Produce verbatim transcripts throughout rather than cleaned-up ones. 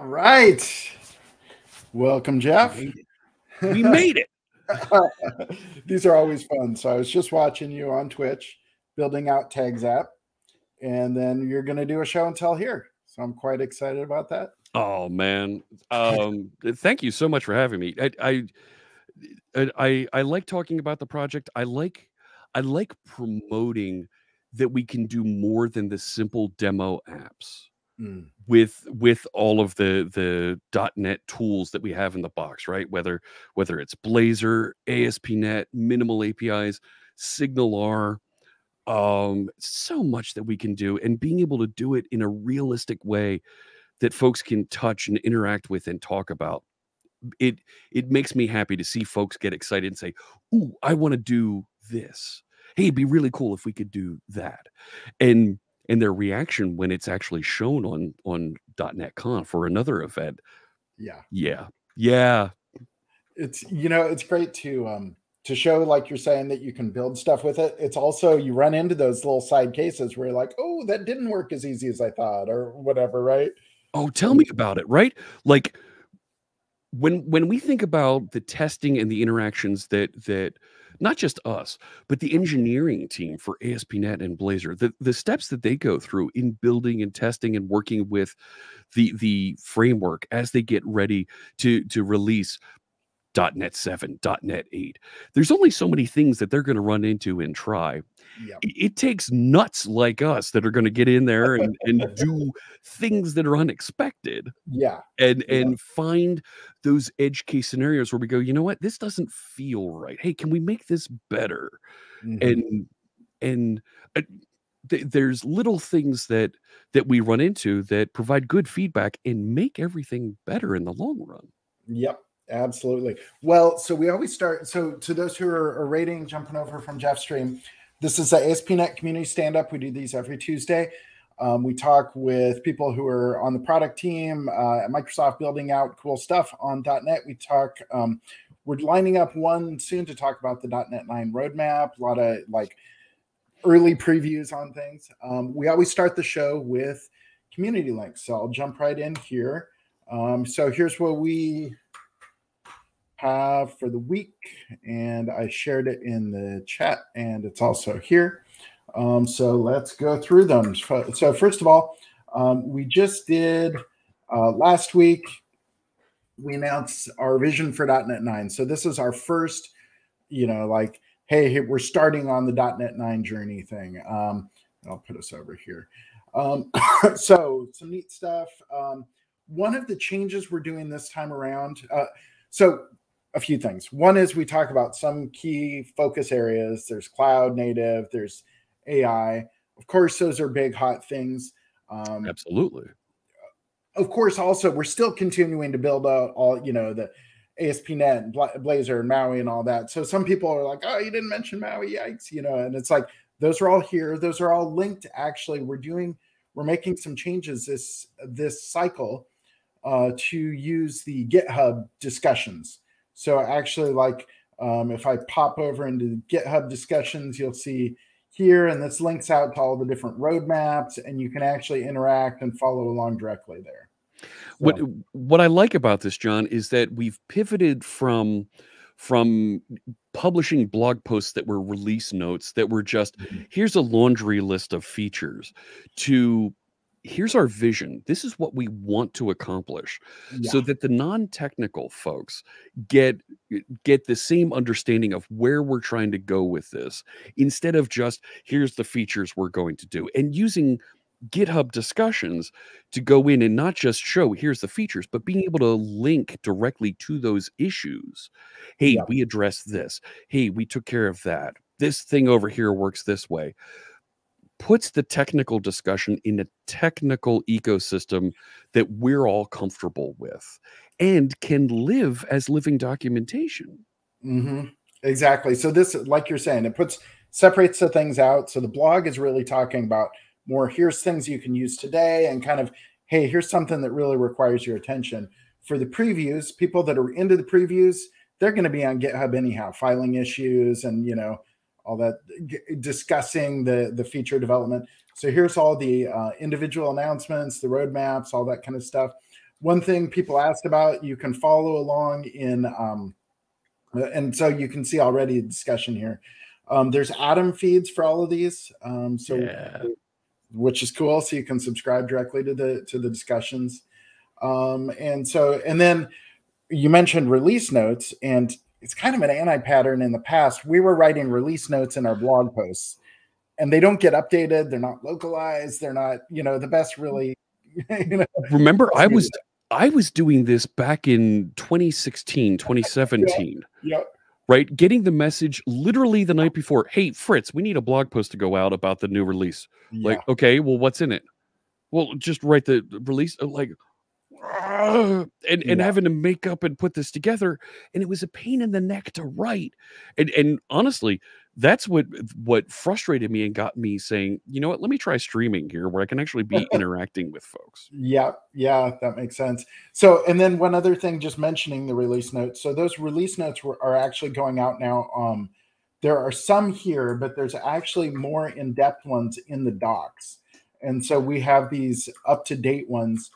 All right. Welcome, Jeff. We made it. These are always fun. So I was just watching you on Twitch, building out TagzApp, and then you're going to do a show and tell here. So I'm quite excited about that. Oh, man. Um, thank you so much for having me. I, I, I, I like talking about the project. I like, I like promoting that we can do more than the simple demo apps mm. with, with all of the, the .NET tools that we have in the box, right? Whether, whether it's Blazor, A S P dot NET, minimal A P Is, SignalR, um, so much that we can do, and being able to do it in a realistic way that folks can touch and interact with and talk about. It, it makes me happy to see folks get excited and say, ooh, I want to do this. Hey, it'd be really cool if we could do that. And and their reaction when it's actually shown on on .NET Conf or another event. Yeah. Yeah. Yeah. It's, you know, it's great to um to show, like you're saying, that you can build stuff with it. It's also, you run into those little side cases where you're like, oh, that didn't work as easy as I thought or whatever, right? Oh, tell me about it, right? Like when when we think about the testing and the interactions that that not just us, but the engineering team for A S P dot NET and Blazor, the, the steps that they go through in building and testing and working with the, the framework as they get ready to, to release dot NET seven, dot NET eight. There's only so many things that they're going to run into and try. Yep. It, it takes nuts like us that are going to get in there and, and do things that are unexpected. Yeah. And, yeah. and find those edge case scenarios where we go, you know what, this doesn't feel right. Hey, can we make this better? Mm-hmm. And, and uh, th there's little things that, that we run into that provide good feedback and make everything better in the long run. Yep. Absolutely. Well, so we always start. So to those who are, are rating, jumping over from Jeff's stream, this is the A S P dot NET Community Stand-Up. We do these every Tuesday. Um, we talk with people who are on the product team uh, at Microsoft building out cool stuff on .NET. We talk, um, we're lining up one soon to talk about the dot NET nine roadmap, a lot of like early previews on things. Um, we always start the show with community links. So I'll jump right in here. Um, so here's what we have for the week, and I shared it in the chat, and it's also here. Um, so let's go through them. So first of all, um, we just did uh, last week, we announced our vision for dot NET nine. So this is our first, you know, like, hey, we're starting on the dot NET nine journey thing. Um, I'll put us over here. Um, so some neat stuff. Um, one of the changes we're doing this time around, uh, so a few things. One is we talk about some key focus areas. There's cloud native, there's A I. Of course, those are big hot things. Um, Absolutely. Of course, also, we're still continuing to build out all, you know, the A S P dot NET, and Blazor, and MAUI and all that. So some people are like, oh, you didn't mention MAUI, yikes, you know, and it's like, those are all here. Those are all linked. Actually, we're doing, we're making some changes this, this cycle uh, to use the GitHub discussions. So actually, like, um, if I pop over into GitHub discussions, you'll see here, and this links out to all the different roadmaps, and you can actually interact and follow along directly there. So. What what I like about this, John, is that we've pivoted from from publishing blog posts that were release notes that were just, here's a laundry list of features, to here's our vision. This is what we want to accomplish, yeah. so that the non-technical folks get get the same understanding of where we're trying to go with this, instead of just here's the features we're going to do, and using GitHub discussions to go in and not just show here's the features, but being able to link directly to those issues. Hey, yeah. we addressed this. Hey, we took care of that. This thing over here works this way. Puts the technical discussion in a technical ecosystem that we're all comfortable with and can live as living documentation. Mm-hmm. Exactly. So this, like you're saying, it puts, separates the things out. So the blog is really talking about more, here's things you can use today and kind of, hey, here's something that really requires your attention. For the previews, people that are into the previews, they're going to be on GitHub anyhow, filing issues and, you know, all that, discussing the, the feature development. So here's all the uh, individual announcements, the roadmaps, all that kind of stuff. one thing people asked about, you can follow along in, um, and so you can see already a discussion here. Um, there's Atom feeds for all of these, um, so yeah. which is cool. So you can subscribe directly to the to the discussions, um, and so and then you mentioned release notes, and it's kind of an anti-pattern. In the past, we were writing release notes in our blog posts, and they don't get updated. They're not localized. They're not, you know, the best really. You know, remember, I was I was doing this back in twenty sixteen, twenty seventeen. Yep. Yep. Right, getting the message literally the night before. Hey, Fritz, we need a blog post to go out about the new release. Yeah. Like, okay, well, what's in it? Well, just write the release. Like, uh, and and yeah. having to make up and put this together, and it was a pain in the neck to write. And and honestly, that's what what frustrated me and got me saying, you know what, let me try streaming here where I can actually be interacting with folks. Yeah, yeah, that makes sense. So, and then one other thing, just mentioning the release notes. So those release notes were, are actually going out now. Um, there are some here, but there's actually more in-depth ones in the docs. And so we have these up-to-date ones.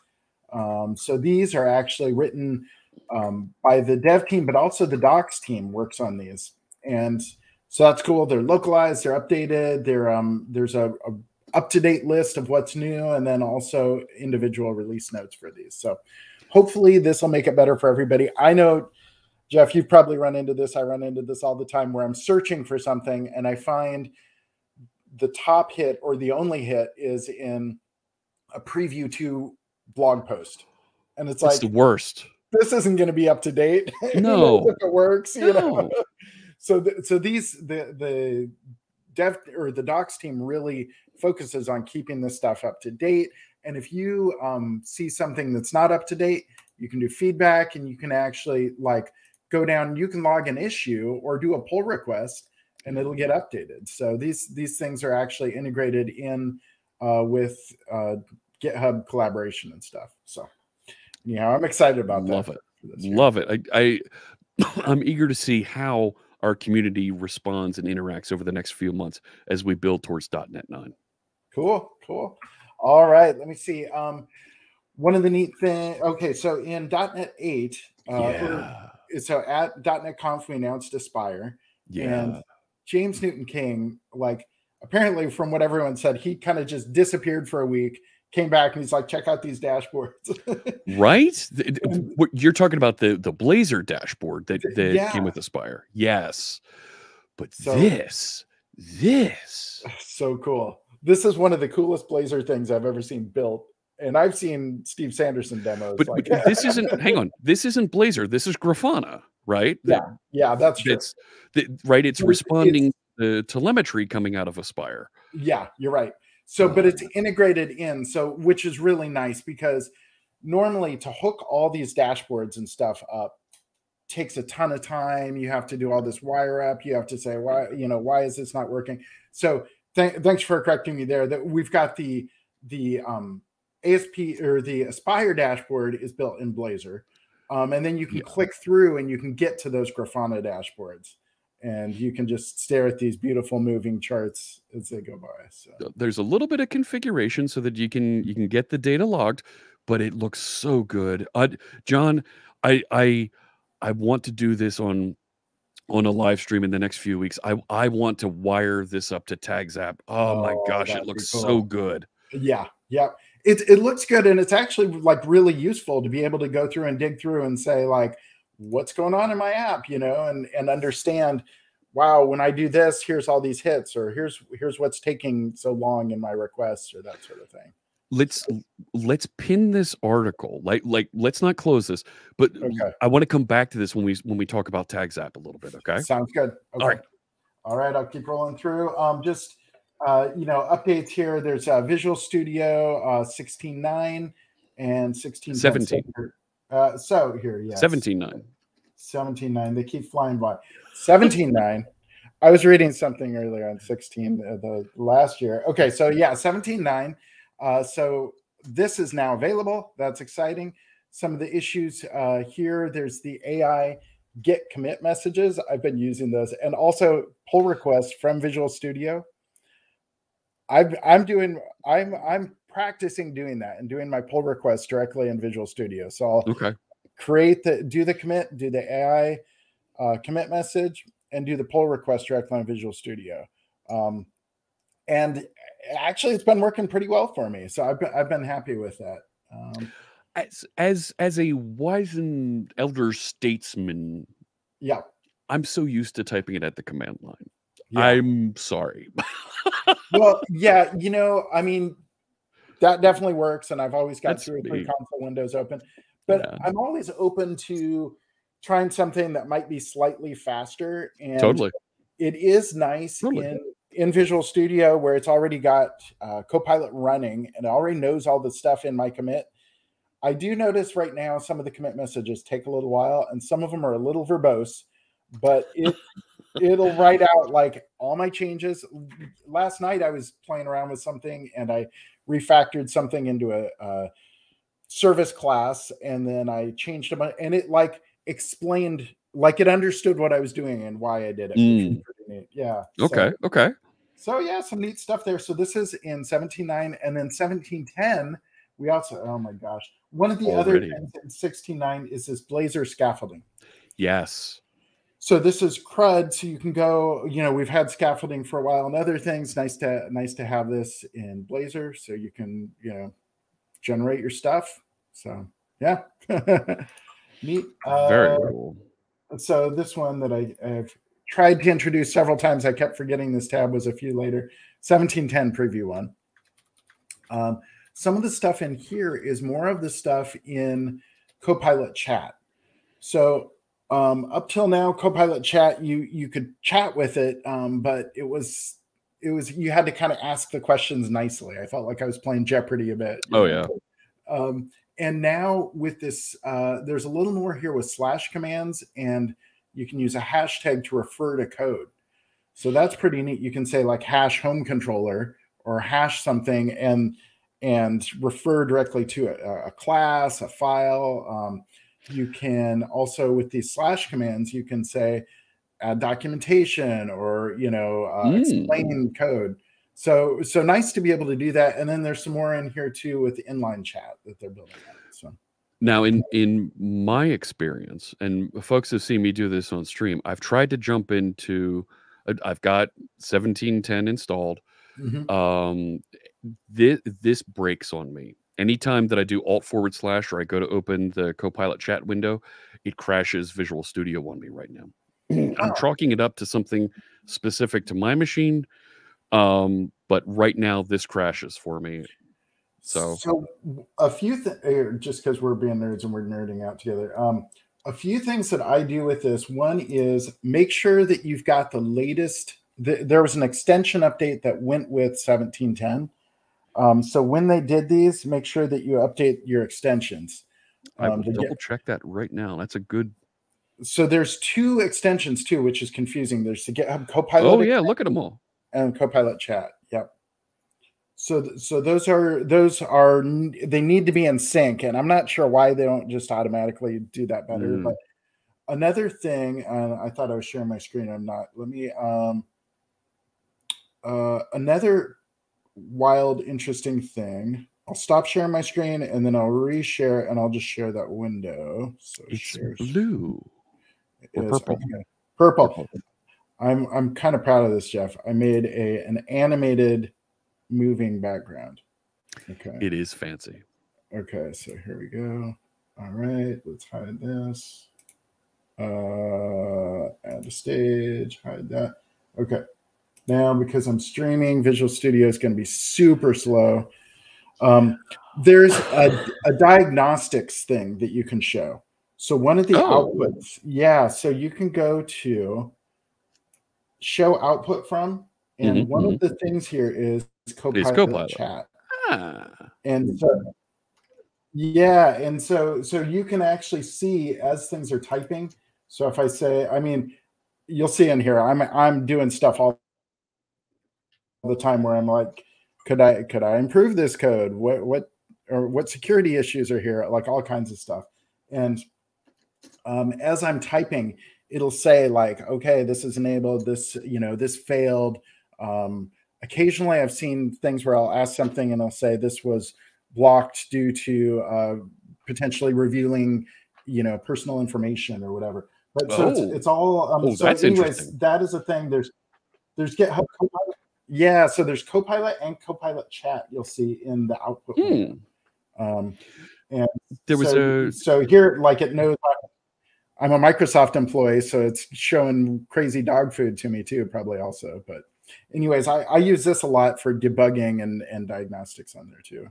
Um, so these are actually written um, by the dev team, but also the docs team works on these. And so that's cool. They're localized. They're updated. They're, um, there's a, a up-to-date list of what's new, and then also individual release notes for these. So hopefully this will make it better for everybody. I know, Jeff, you've probably run into this. I run into this all the time where I'm searching for something, and I find the top hit or the only hit is in a preview to blog post. And it's, it's like, the worst. This isn't going to be up to date. No. If it works, you no. know. So, the, so these the the dev or the docs team really focuses on keeping this stuff up to date. And if you um, see something that's not up to date, you can do feedback, and you can actually like go down. You can log an issue or do a pull request, and it'll get updated. So these these things are actually integrated in uh, with uh, GitHub collaboration and stuff. So, you know, I'm excited about that. Love it. Love it. I, I I'm eager to see how our community responds and interacts over the next few months as we build towards dot net nine. Cool, cool. All right, let me see. Um, one of the neat things, okay, so in dot net eight, uh, yeah. so at dot net conf, we announced Aspire. Yeah. And James Newton King, like, apparently from what everyone said, he kind of just disappeared for a week, came back, and he's like, check out these dashboards. Right? You're talking about the, the Blazor dashboard that, that yeah. came with Aspire. Yes. But so, this, this. So cool. This is one of the coolest Blazor things I've ever seen built. And I've seen Steve Sanderson demos. But, like, but this isn't, hang on, this isn't Blazor. This is Grafana, right? Yeah, that, yeah, that's true. That's, that, right, it's responding it's, to the telemetry coming out of Aspire. Yeah, you're right. So, but it's integrated in, so which is really nice, because normally to hook all these dashboards and stuff up takes a ton of time. You have to do all this wire up. You have to say, why, you know, why is this not working? So th thanks for correcting me there. That we've got the the um, A S P or the Aspire dashboard is built in Blazor, um, and then you can yeah. click through and you can get to those Grafana dashboards. And you can just stare at these beautiful moving charts as they go by. So. There's a little bit of configuration so that you can you can get the data logged, but it looks so good. I, John, I I I want to do this on on a live stream in the next few weeks. I I want to wire this up to TagzApp. Oh, oh my gosh, it looks cool. so good. Yeah, yeah, it it looks good, and it's actually like really useful to be able to go through and dig through and say like, what's going on in my app, you know, and, and understand, wow, when I do this, here's all these hits, or here's, here's what's taking so long in my requests, or that sort of thing. Let's, so. let's pin this article. Like, like, let's not close this, but okay. I want to come back to this when we, when we talk about TagzApp a little bit. Okay. Sounds good. Okay. All right. All right. I'll keep rolling through. Um, just, uh, you know, updates here. There's uh Visual Studio, uh, sixteen nine and sixteen seventeen. Uh, so here, yeah, seventeen nine, seventeen nine. They keep flying by. seventeen nine. I was reading something earlier on sixteen uh, the last year. Okay, so yeah, seventeen nine. Uh, so this is now available. That's exciting. Some of the issues uh, here. There's the A I git commit messages. I've been using those, and also pull requests from Visual Studio. I've, I'm doing. I'm I'm practicing doing that and doing my pull requests directly in Visual Studio. So I'll okay. create the, do the commit, do the A I uh, commit message, and do the pull request directly in Visual Studio. Um, and actually, it's been working pretty well for me. So I've been, I've been happy with that. Um, as, as, as a wizened elder statesman, yeah, I'm so used to typing it at the command line. Yeah. I'm sorry. Well, yeah, you know, I mean, that definitely works. And I've always got That's two or three me. console windows open. But yeah. I'm always open to trying something that might be slightly faster. And totally. It is nice totally. in, in Visual Studio where it's already got uh, Copilot running and it already knows all the stuff in my commit. I do notice right now some of the commit messages take a little while and some of them are a little verbose, but it... It'll write out like all my changes. Last night I was playing around with something and I refactored something into a, a service class, and then I changed them, and it like explained, like it understood what I was doing and why I did it. Mm. Yeah. Okay. So, okay. So yeah, some neat stuff there. So this is in seventeen nine, and then seventeen ten. We also, oh my gosh, one of the Already. other things in sixteen nine is this Blazor scaffolding. Yes. So this is C R U D, so you can go, you know, we've had scaffolding for a while and other things. Nice to nice to have this in Blazor so you can, you know, generate your stuff. So, yeah. Neat. Very uh, cool. So this one that I, I've tried to introduce several times, I kept forgetting this tab was a few later, seventeen ten preview one. Um, some of the stuff in here is more of the stuff in Copilot Chat. So... Um, up till now, Copilot Chat, you you could chat with it, um, but it was it was you had to kind of ask the questions nicely. I felt like I was playing Jeopardy a bit. Oh yeah. Um, and now with this, uh, there's a little more here with slash commands, and you can use a hashtag to refer to code. So that's pretty neat. You can say like hash home controller or hash something, and and refer directly to a, a class, a file. Um, You can also, with these slash commands, you can say add documentation or, you know, uh, mm. explain code. So, so nice to be able to do that. And then there's some more in here too with the inline chat that they're building out. So now in, in my experience, and folks have seen me do this on stream, I've tried to jump into, I've got seventeen ten installed. Mm-hmm. Um, this, this breaks on me. Anytime that I do alt forward slash or I go to open the Copilot Chat window, it crashes Visual Studio on me right now. Oh. I'm chalking it up to something specific to my machine, um, but right now this crashes for me. So, so a few things, just because we're being nerds and we're nerding out together, um, a few things that I do with this. One is make sure that you've got the latest. Th there was an extension update that went with seventeen ten. Um, so when they did these, make sure that you update your extensions. Um, I will double get... check that right now. That's a good. So there's two extensions too, which is confusing. There's the GitHub Copilot. Oh yeah, look at them all. And Copilot Chat. Yep. So so those are those are they need to be in sync, and I'm not sure why they don't just automatically do that better. Mm. But another thing, uh, I thought I was sharing my screen. I'm not. Let me. Um, uh, another. Wild, interesting thing. I'll stop sharing my screen and then I'll reshare, and I'll just share that window. So it's shares. blue. It or is. Purple. Okay. purple. Purple. I'm I'm kind of proud of this, Jeff. I made a an animated moving background. Okay. It is fancy. Okay, so here we go. All right, let's hide this. Uh, add a stage. Hide that. Okay. Now, because I'm streaming, Visual Studio is going to be super slow. Um, there's a, a diagnostics thing that you can show. So one of the oh. outputs, yeah. So you can go to show output from, and mm-hmm. one of the things here is Copilot, it's Copilot. Chat. Ah. And so, yeah, and so so you can actually see as things are typing. So if I say, I mean, you'll see in here, I'm I'm doing stuff all the time where I'm like, could I could I improve this code? What what or what security issues are here? Like all kinds of stuff. And um, as I'm typing, it'll say like, okay, this is enabled. This you know this failed. Um, Occasionally, I've seen things where I'll ask something and I'll say this was blocked due to uh, potentially revealing, you know, personal information or whatever. But oh. so it's, it's all. Um, oh, so that's anyways, that is a thing. There's there's GitHub Copilot. Yeah, so there's Copilot and Copilot Chat. You'll see in the output. Mm. Um, and there was so, a so here like it knows I'm a Microsoft employee, so it's showing crazy dog food to me too, probably also, but. Anyways, I, I use this a lot for debugging and, and diagnostics on there too.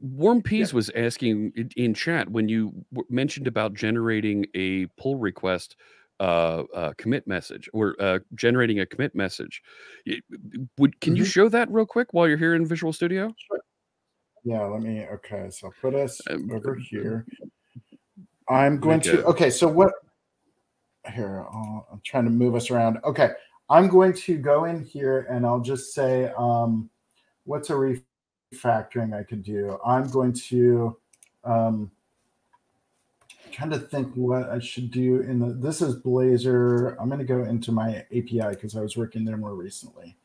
Warm Peas yeah. was asking in, in chat when you w mentioned about generating a pull request uh, uh, commit message or uh, generating a commit message. It, would can mm-hmm. you show that real quick while you're here in Visual Studio? Sure. Yeah, let me. Okay, so I'll put us um, over here. I'm going okay. to. Okay, so what? Here, I'll, I'm trying to move us around. Okay. I'm going to go in here and I'll just say, um, what's a refactoring I could do? I'm going to um, kind of think what I should do in the, this is Blazor. I'm going to go into my A P I because I was working there more recently.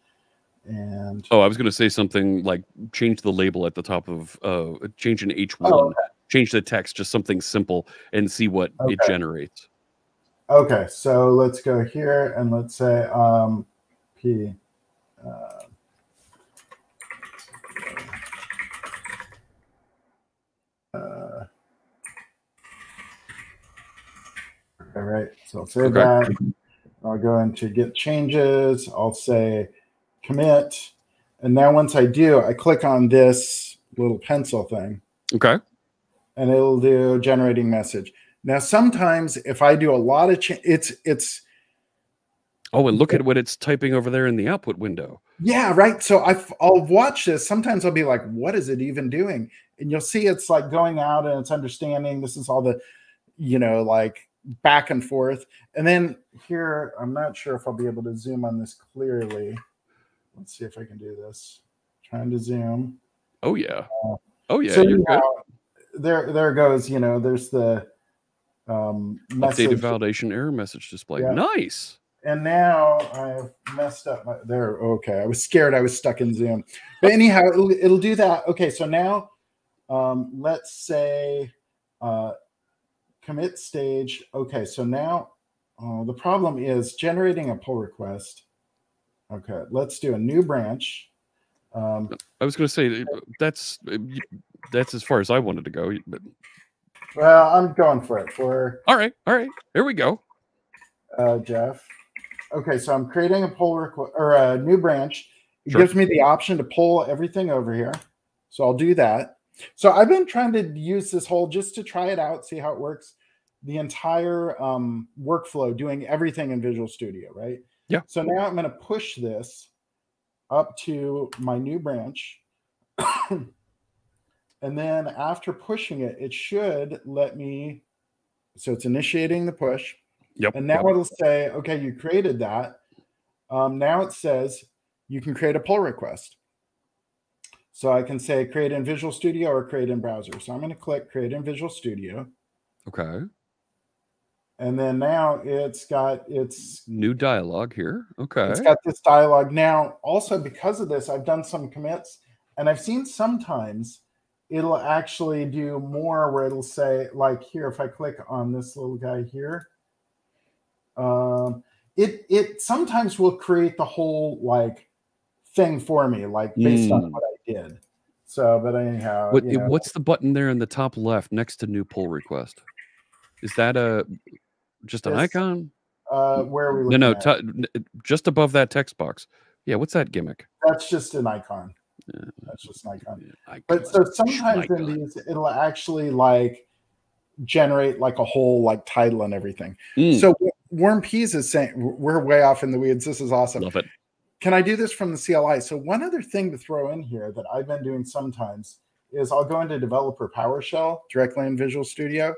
And oh, I was going to say something like change the label at the top of, uh, change an H one, oh, okay. change the text, just something simple and see what okay. it generates. Okay, so let's go here and let's say um, P. Uh, uh, all right, so I'll save okay. that. I'll go into get changes. I'll say commit. And now once I do, I click on this little pencil thing. Okay. And it'll do generating message. Now, sometimes if I do a lot of change, it's, it's. Oh, and look it, at what it's typing over there in the output window. Yeah, right. So I've, I'll watch this. Sometimes I'll be like, what is it even doing? And you'll see it's like going out and it's understanding. This is all the, you know, like back and forth. And then here, I'm not sure if I'll be able to zoom on this clearly. Let's see if I can do this. Trying to zoom. Oh, yeah. Uh, oh, yeah. So you're now, good. There, there goes, you know, there's the. Um, updated validation error message display. Yeah. Nice. And now I've messed up. My, there. Okay. I was scared. I was stuck in Zoom. But anyhow, it'll, it'll do that. Okay. So now um, let's say uh, commit stage. Okay. So now uh, the problem is generating a pull request. Okay. Let's do a new branch. Um, I was going to say that's that's as far as I wanted to go, but. Well, I'm going for it. For all right, all right. Here we go. Uh, Jeff. Okay, so I'm creating a pull request or a new branch. It sure. gives me the option to pull everything over here, so I'll do that. So I've been trying to use this whole just to try it out, see how it works. The entire um, workflow, doing everything in Visual Studio, right? Yeah. So now I'm going to push this up to my new branch. And then after pushing it, it should let me, so it's initiating the push. Yep. And now yep. it'll say, okay, you created that. Um, now it says you can create a pull request. So I can say create in Visual Studio or create in browser. So I'm going to click create in Visual Studio. Okay. And then now it's got its new dialogue here. Okay. It's got this dialogue. Now also because of this, I've done some commits and I've seen sometimes it'll actually do more where it'll say, like here, if I click on this little guy here, um, it it sometimes will create the whole like thing for me, like based mm. on what I did. So, but anyhow, what, you know, what's the button there in the top left next to new pull request? Is that a just an this, icon? Uh, where are we? No, no, just above that text box. Yeah, what's that gimmick? That's just an icon. Yeah. That's just an icon. Yeah, but so sometimes in these, it'll actually like generate like a whole like title and everything. Mm. So Warm Peas is saying we're way off in the weeds. This is awesome. Love it. Can I do this from the C L I? So one other thing to throw in here that I've been doing sometimes is I'll go into developer PowerShell directly in Visual Studio,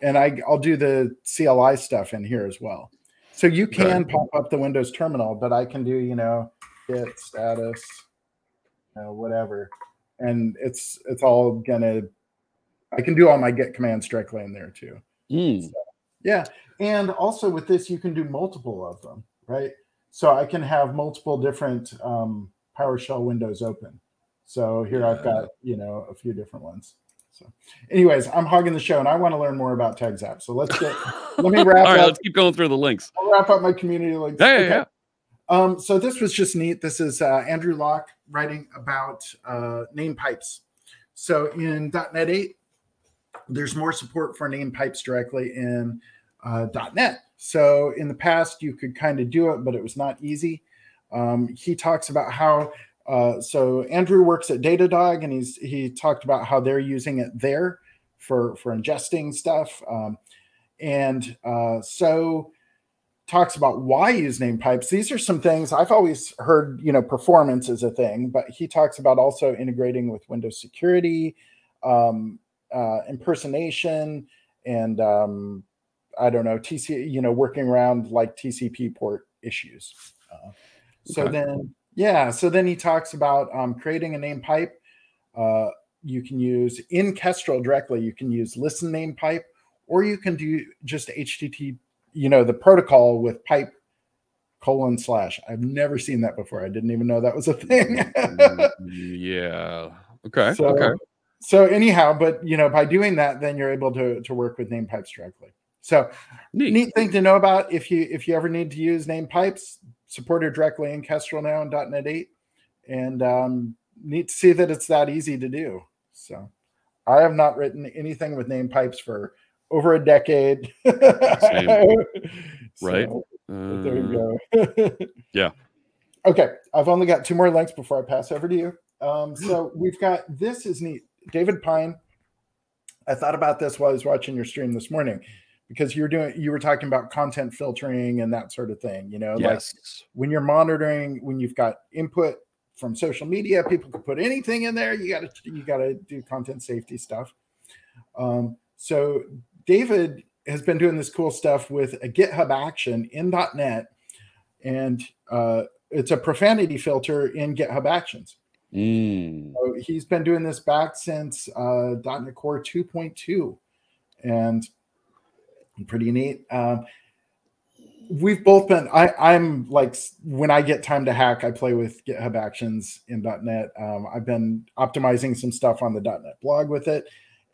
and I, I'll do the C L I stuff in here as well. So you can okay. pop up the Windows terminal, but I can do, you know, git status. Uh, whatever, and it's it's all gonna. I can do all my git commands directly in there too. Mm. So, yeah, and also with this, you can do multiple of them, right? So I can have multiple different um, PowerShell windows open. So here I've got, you know, a few different ones. So anyways, I'm hogging the show and I want to learn more about TagzApp. So let's get, let me wrap All right, up. Let's keep going through the links. I'll wrap up my community links. Yeah, okay. yeah. Um, so this was just neat. This is uh, Andrew Locke writing about uh, name pipes. So in dot net eight, there's more support for name pipes directly in uh, dot net. So in the past, you could kind of do it, but it was not easy. Um, he talks about how, uh, so Andrew works at Datadog, and he's he talked about how they're using it there for, for ingesting stuff. Um, and uh, so talks about why use name pipes. These are some things I've always heard, you know, performance is a thing, but he talks about also integrating with Windows security, um, uh, impersonation, and um, I don't know, T C, you know, working around like T C P port issues. Uh, so okay. then, yeah, so then he talks about um, creating a name pipe. Uh, you can use in Kestrel directly, you can use listen name pipe, or you can do just H T T P, you know, the protocol with pipe colon slash. I've never seen that before. I didn't even know that was a thing. yeah. Okay. So, okay. So anyhow, but, you know, by doing that, then you're able to, to work with name pipes directly. So neat. neat thing to know about if you if you ever need to use name pipes, supported directly in Kestrel now in dot net eight. And um, neat to see that it's that easy to do. So I have not written anything with name pipes for over a decade. right. So, uh, there you go. yeah. Okay. I've only got two more links before I pass over to you. Um, so we've got, this is neat. David Pine, I thought about this while I was watching your stream this morning, because you were doing, you were talking about content filtering and that sort of thing, you know, yes. like when you're monitoring, when you've got input from social media, people can put anything in there. You gotta, you gotta do content safety stuff. Um, so David has been doing this cool stuff with a GitHub action in dot net, and uh, it's a profanity filter in GitHub Actions. Mm. So he's been doing this back since uh, dot net Core two point two, and pretty neat. Um, we've both been, I, I'm like, when I get time to hack, I play with GitHub Actions in dot net. Um, I've been optimizing some stuff on the dot net blog with it.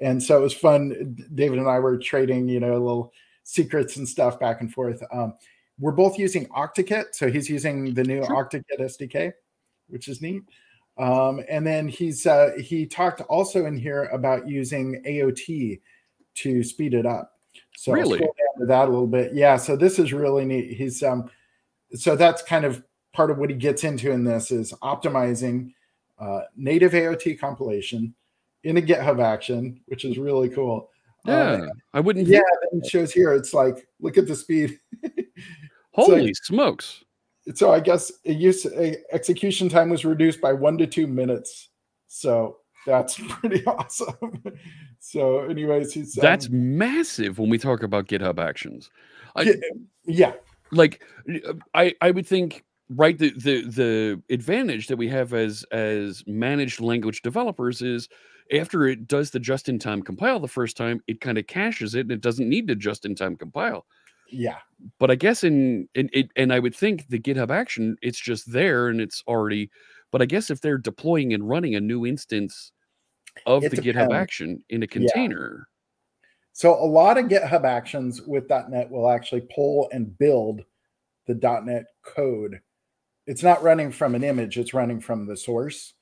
And so it was fun. David and I were trading, you know, little secrets and stuff back and forth. Um, we're both using Octokit. So he's using the new sure. Octokit S D K, which is neat. Um, and then he's uh, he talked also in here about using A O T to speed it up. So really? I'll scroll down to that a little bit. Yeah. So this is really neat. He's um, so that's kind of part of what he gets into in this is optimizing uh, native A O T compilation in a GitHub action, which is really cool. Yeah, um, I wouldn't. Yeah, it shows here. It's like, look at the speed. Holy like, smokes. So I guess a use a execution time was reduced by one to two minutes. So that's pretty awesome. so anyways, he's, that's um, massive when we talk about GitHub Actions. I, yeah. Like I, I would think, right, the, the, the advantage that we have as, as managed language developers is after it does the just-in-time compile the first time, it kind of caches it and it doesn't need to just-in-time compile. Yeah. But I guess in, in it, and I would think the GitHub action, it's just there and it's already, but I guess if they're deploying and running a new instance of it the depends. GitHub action in a container. Yeah. So a lot of GitHub actions with dot net will actually pull and build the dot net code. It's not running from an image, it's running from the source.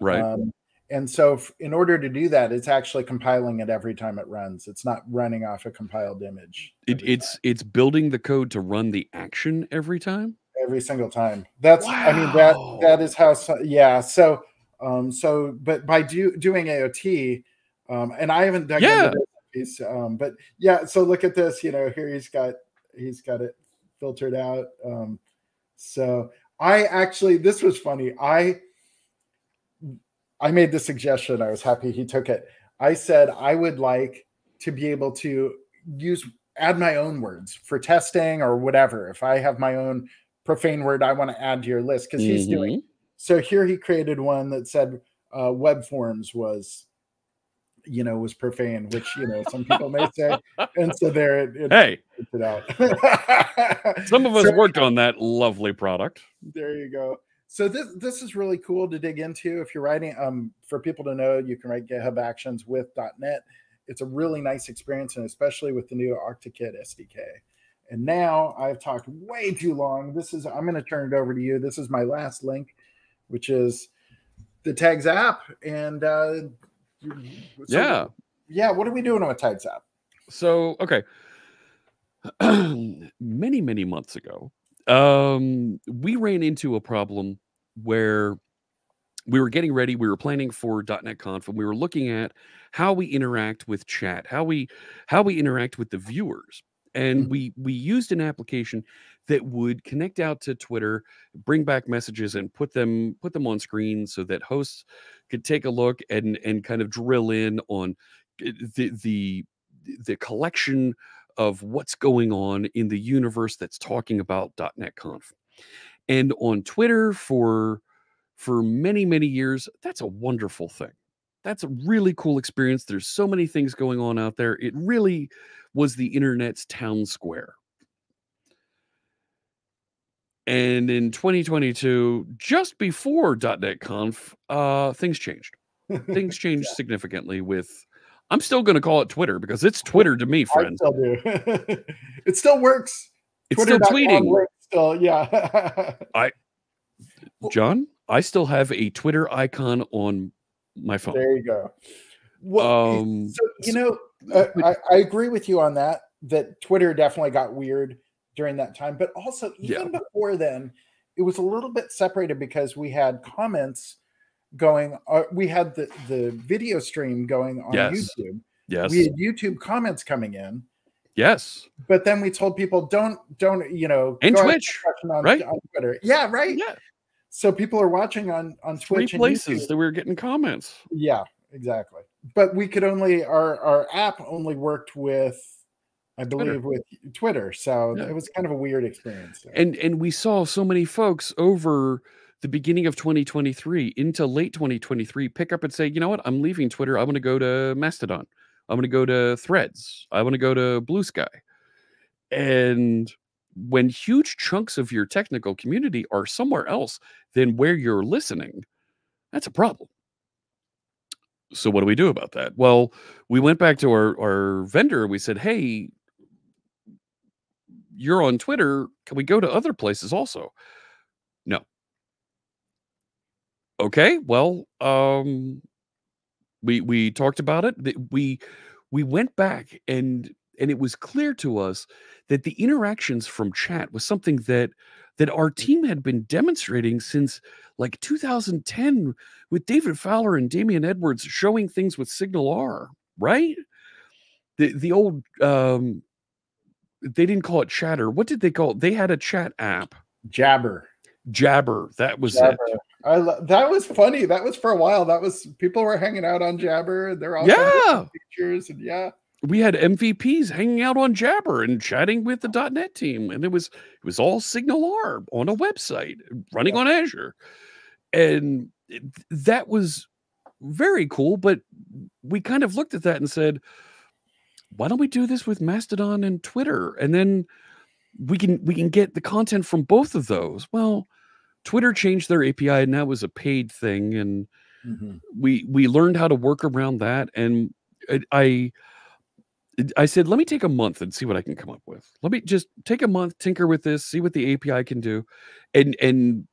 Right. Um, and so if, in order to do that, it's actually compiling it every time it runs. It's not running off a compiled image. It, it's time. It's building the code to run the action every time? Every single time. That's, wow. I mean, that that is how, so, yeah. So, um, so but by do, doing A O T, um, and I haven't dug yeah. into this piece, um, but yeah, so look at this, you know, here he's got, he's got it filtered out. Um, so... I actually, this was funny. I I made the suggestion. I was happy he took it. I said I would like to be able to use, add my own words for testing or whatever. If I have my own profane word I want to add to your list, because mm-hmm. he's doing. So here he created one that said uh, web forms was, you know, was profane, which, you know, some people may say. And so there it, it hey. It out. Some of us so, worked on that lovely product. There you go. So this this is really cool to dig into. If you're writing, um, for people to know, you can write GitHub Actions with dot net. It's a really nice experience, and especially with the new Octokit S D K. And now I've talked way too long. This is, I'm going to turn it over to you. This is my last link, which is the TagzApp. And uh, so, yeah. Yeah. What are we doing with TagzApp? So, okay. many, many months ago, um, we ran into a problem where we were getting ready. We were planning for .NET Conf, and we were looking at how we interact with chat, how we how we interact with the viewers. And we we used an application that would connect out to Twitter, bring back messages, and put them put them on screen so that hosts could take a look and and kind of drill in on the the the collection of what's going on in the universe that's talking about .NET Conf. And on Twitter for for many many years, that's a wonderful thing. That's a really cool experience. There's so many things going on out there. It really was the internet's town square. And in twenty twenty-two, just before .NET Conf, uh, things changed. Things changed yeah. significantly with, I'm still going to call it Twitter because it's Twitter to me, friends. I still do. It still works. It's Twitter. Still tweeting. Still, yeah. I, John, I still have a Twitter icon on my phone. There you go. Well, um, so, you know, uh, I, I agree with you on that, that Twitter definitely got weird during that time. But also, even yeah. before then, it was a little bit separated because we had comments going. Uh, we had the, the video stream going on yes. YouTube. Yes. We had YouTube comments coming in. Yes. But then we told people, don't, don't, you know. And Twitch, on, right? On Twitter. Yeah, right. Yeah. So people are watching on, on Twitch. Three places that we were getting comments. Yeah, exactly. But we could only, our, our app only worked with, I believe, Twitter. with Twitter. So yeah. it was kind of a weird experience. There. And and we saw so many folks over the beginning of twenty twenty-three into late twenty twenty-three pick up and say, you know what, I'm leaving Twitter. I want to go to Mastodon. I'm going to go to Threads. I want to go to Blue Sky. And when huge chunks of your technical community are somewhere else than where you're listening, that's a problem. So what do we do about that? Well, we went back to our, our vendor. We said, hey, you're on Twitter. Can we go to other places also? No. Okay, well, um, we we talked about it. We, we went back and... And it was clear to us that the interactions from chat was something that that our team had been demonstrating since like two thousand ten with David Fowler and Damian Edwards showing things with SignalR, right? The the old um, they didn't call it chatter. What did they call it? They had a chat app. Jabber. Jabber. That was Jabber. It. I lo- that was funny. That was for a while. That was people were hanging out on Jabber. They're all yeah features and yeah. We had M V Ps hanging out on Jabber and chatting with the .NET team, and it was it was all SignalR on a website running yeah. on Azure, and it, that was very cool. But we kind of looked at that and said, "Why don't we do this with Mastodon and Twitter, and then we can we can get the content from both of those?" Well, Twitter changed their A P I, and that was a paid thing, and mm-hmm. we we learned how to work around that, and I. I I said, let me take a month and see what I can come up with. Let me just take a month, tinker with this, see what the A P I can do. And and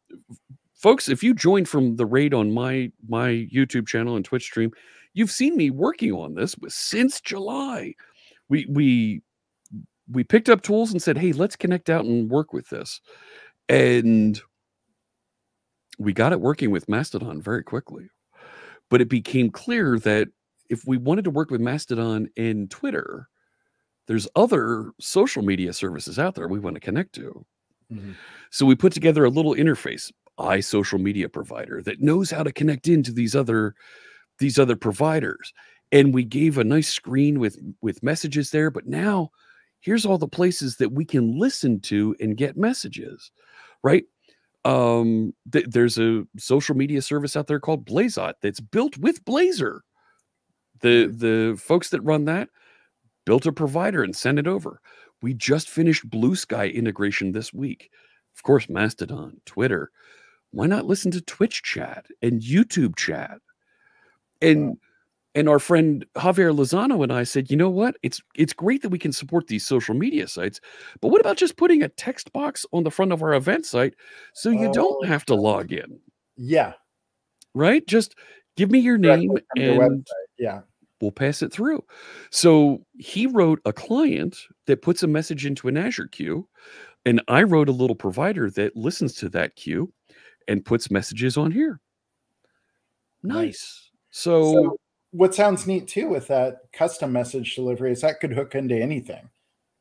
folks, if you join from the raid on my, my YouTube channel and Twitch stream, you've seen me working on this since July. We we we picked up tools and said, hey, let's connect out and work with this. And we got it working with Mastodon very quickly. But it became clear that if we wanted to work with Mastodon and Twitter, there's other social media services out there we want to connect to. Mm-hmm. So we put together a little interface, iSocial Media Provider, that knows how to connect into these other these other providers. And we gave a nice screen with, with messages there, but now here's all the places that we can listen to and get messages, right? Um, th there's a social media service out there called Blazot that's built with Blazor. The the folks that run that built a provider and sent it over. We just finished Blue Sky integration this week. Of course, Mastodon, Twitter, why not listen to Twitch chat and YouTube chat? And, wow. and our friend Javier Lozano and I said, you know what? It's, it's great that we can support these social media sites, but what about just putting a text box on the front of our event site so you oh. don't have to log in? Yeah. Right? Just give me your name and yeah. we'll pass it through. So he wrote a client that puts a message into an Azure queue, and I wrote a little provider that listens to that queue and puts messages on here. Nice. nice. So, so what sounds neat too with that custom message delivery is that could hook into anything.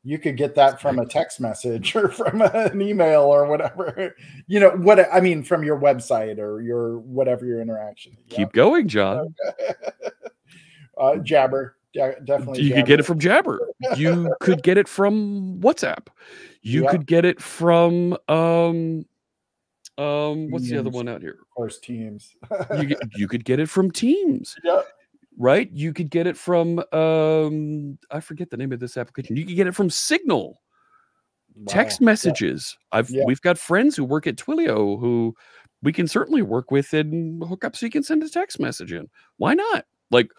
You could get that from a text message or from an email or whatever, you know, what, I mean, from your website or your, whatever your interaction. Keep yep. going, John. uh, Jabber. Yeah, definitely. You Jabber. could get it from Jabber. You could get it from WhatsApp. You yep. could get it from, um, um, what's Teams. the other one out here? Of course, Teams. you, you could get it from Teams. Yep. Right? You could get it from, um, I forget the name of this application. You could get it from Signal, wow. text messages. Yeah. I've yeah. We've got friends who work at Twilio who we can certainly work with and hook up so you can send a text message in. Why not? Like,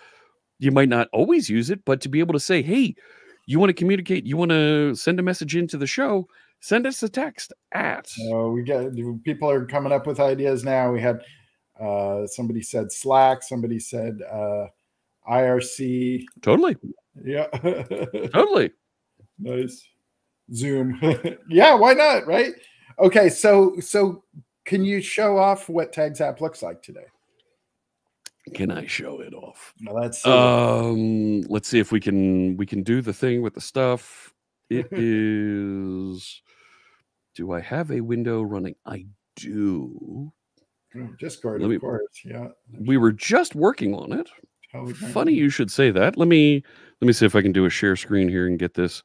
you might not always use it, but to be able to say, hey, you want to communicate, you want to send a message into the show, send us a text at. Oh, we got, people are coming up with ideas now. We had, uh, somebody said Slack, somebody said, uh, I R C. Totally. Yeah. Totally. Nice. Zoom. Yeah, why not, right? Okay, so so can you show off what TagzApp looks like today? Can I show it off? Now let's see. Um, let's see if we can we can do the thing with the stuff. It is, do I have a window running? I do. Discord, of course. Yeah. We were just working on it. Funny you should say that. Let me let me see if I can do a share screen here and get this.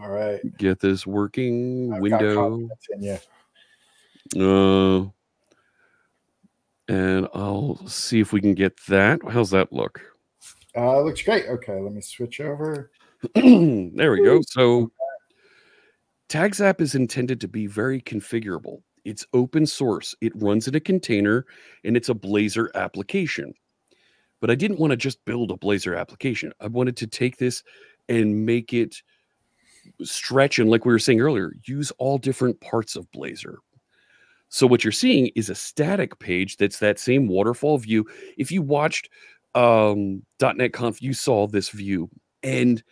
All right. Get this working. I've window. In you. Uh, and I'll see if we can get that. How's that look? Uh, looks great. Okay, let me switch over. There we go. So TagzApp is intended to be very configurable. It's open source. It runs in a container, and it's a Blazor application. But I didn't want to just build a Blazor application. I wanted to take this and make it stretch. And like we were saying earlier, use all different parts of Blazor. So what you're seeing is a static page that's that same waterfall view. If you watched um, .NET Conf, you saw this view. And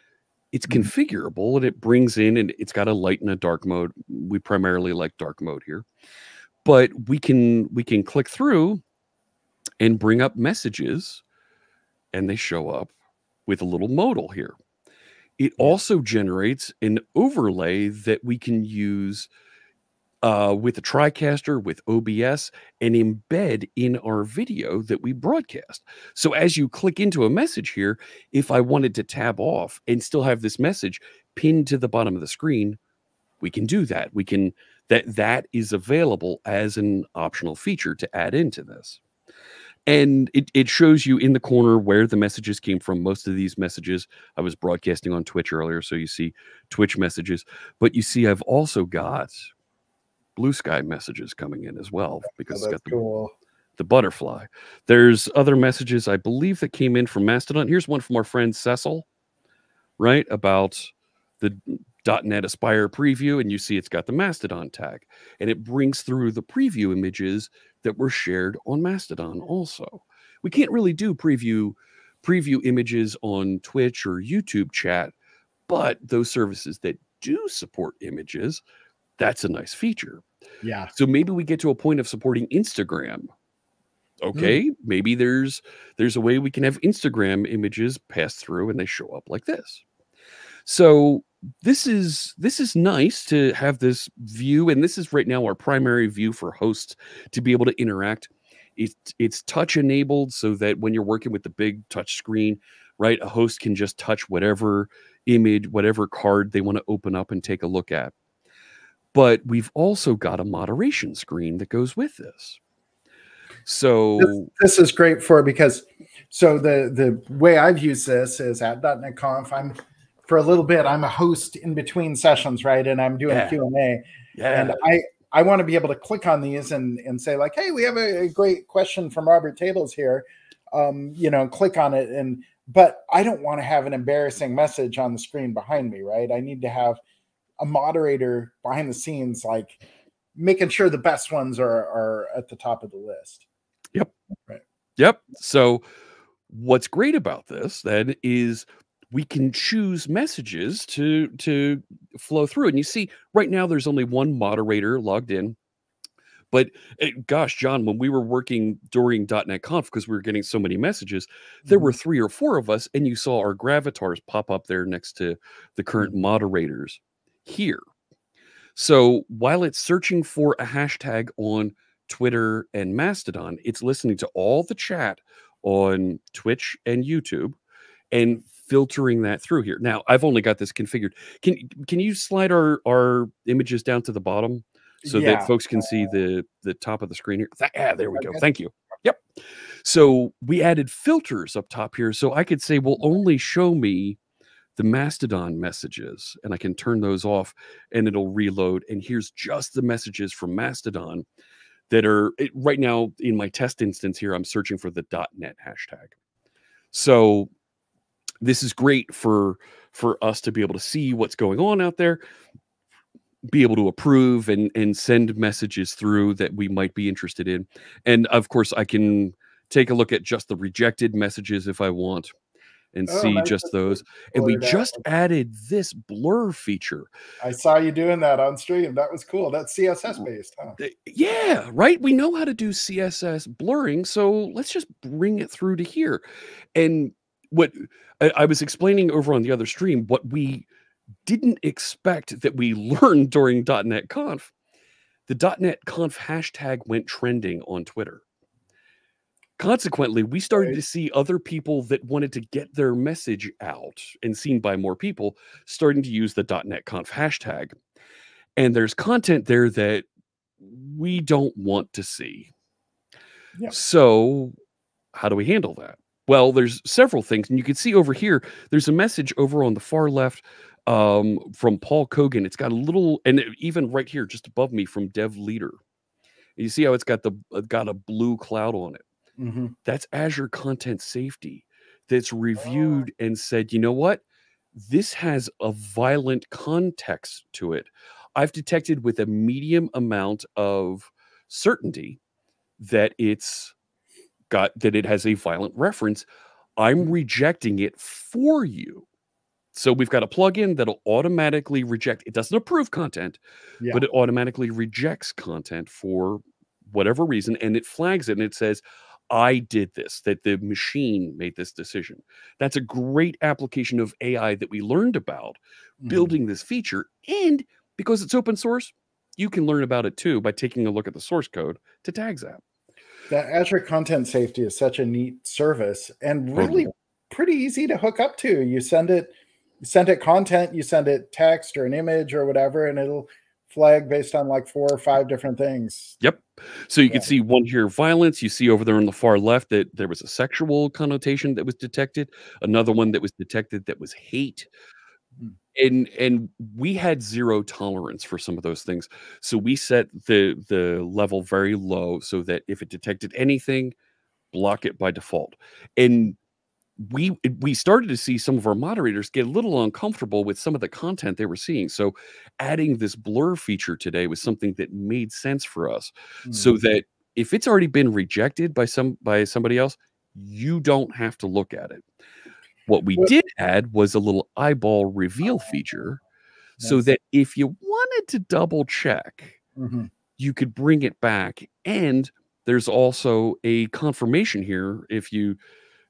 it's mm-hmm. configurable, and it brings in, and it's got a light and a dark mode. We primarily like dark mode here. But we can, we can click through and bring up messages. And they show up with a little modal here. It also generates an overlay that we can use uh, with a TriCaster, with O B S, and embed in our video that we broadcast. So as you click into a message here, if I wanted to tab off and still have this message pinned to the bottom of the screen, we can do that. We can, that, that is available as an optional feature to add into this. And it, it shows you in the corner where the messages came from. Most of these messages, I was broadcasting on Twitch earlier, so you see Twitch messages. But you see I've also got Blue Sky messages coming in as well because oh, it's got the, cool. the butterfly. There's other messages, I believe, that came in from Mastodon. Here's one from our friend Cecil, right, about the .NET Aspire preview, and you see it's got the Mastodon tag. And it brings through the preview images that were shared on Mastodon also. We can't really do preview preview images on Twitch or YouTube chat, but those services that do support images, that's a nice feature. Yeah. So maybe we get to a point of supporting Instagram. Okay, mm. maybe there's, there's a way we can have Instagram images pass through and they show up like this. So this is, this is nice to have this view, and this is right now our primary view for hosts to be able to interact. It, it's touch enabled so that when you're working with the big touch screen, right, a host can just touch whatever image, whatever card they want to open up and take a look at. But we've also got a moderation screen that goes with this. So this, this is great for, because so the, the way I've used this is at .NET Conf, I'm for a little bit, I'm a host in between sessions, right? And I'm doing yeah. Q and A. Yeah. And I, I want to be able to click on these and, and say like, hey, we have a, a great question from Robert Tables here. Um, you know, click on it. And but I don't want to have an embarrassing message on the screen behind me, right? I need to have a moderator behind the scenes, like making sure the best ones are, are at the top of the list. Yep. Right. Yep. So what's great about this then is we can choose messages to, to flow through. And you see right now there's only one moderator logged in. But it, gosh, John, when we were working during dot net Conf, because we were getting so many messages, there were three or four of us, and you saw our gravatars pop up there next to the current moderators here. So while it's searching for a hashtag on Twitter and Mastodon, it's listening to all the chat on Twitch and YouTube and filtering that through here. Now, I've only got this configured. Can, can you slide our, our images down to the bottom? So yeah, that folks can see the, the top of the screen here. Ah, there we go. Thank you. Yep. So we added filters up top here. So I could say, well, only show me the Mastodon messages. And I can turn those off and it'll reload. And here's just the messages from Mastodon that are it, right now in my test instance here, I'm searching for the .NET hashtag. So this is great for, for us to be able to see what's going on out there, be able to approve and, and send messages through that we might be interested in. And of course I can take a look at just the rejected messages if I want and oh, see just those. And we just out. added this blur feature. I saw you doing that on stream. That was cool. That's C S S based, huh? Yeah, right. We know how to do C S S blurring. So let's just bring it through to here. And what I, I was explaining over on the other stream, what we didn't expect that we learned during dot net Conf, the .NET Conf hashtag went trending on Twitter. Consequently, we started right. to see other people that wanted to get their message out and seen by more people starting to use the .NET Conf hashtag. And there's content there that we don't want to see. Yep. So how do we handle that? Well, there's several things. And you can see over here, there's a message over on the far left um from Paul Kogan. It's got a little, and even right here just above me from Dev Leader, you see how it's got the got a blue cloud on it. Mm-hmm. That's Azure Content Safety that's reviewed oh. and said, you know what, this has a violent context to it. I've detected with a medium amount of certainty that it's got that it has a violent reference. I'm rejecting it for you. So we've got a plugin that'll automatically reject. It doesn't approve content, yeah. but it automatically rejects content for whatever reason. And it flags it and it says, I did this, that the machine made this decision. That's a great application of A I that we learned about mm-hmm. building this feature. And because it's open source, you can learn about it too by taking a look at the source code to TagzApp. That Azure Content Safety is such a neat service and really oh. pretty easy to hook up to. You send it. You send it content, you send it text or an image or whatever, and it'll flag based on like four or five different things. Yep. So you yeah. can see one here, violence. You see over there on the far left that there was a sexual connotation that was detected. Another one that was detected that was hate. And and we had zero tolerance for some of those things. So we set the, the level very low so that if it detected anything, block it by default. And we we started to see some of our moderators get a little uncomfortable with some of the content they were seeing. So adding this blur feature today was something that made sense for us mm-hmm. so that if it's already been rejected by some by somebody else, you don't have to look at it. What we did add was a little eyeball reveal feature yes. so that if you wanted to double check, mm-hmm. you could bring it back. And there's also a confirmation here if you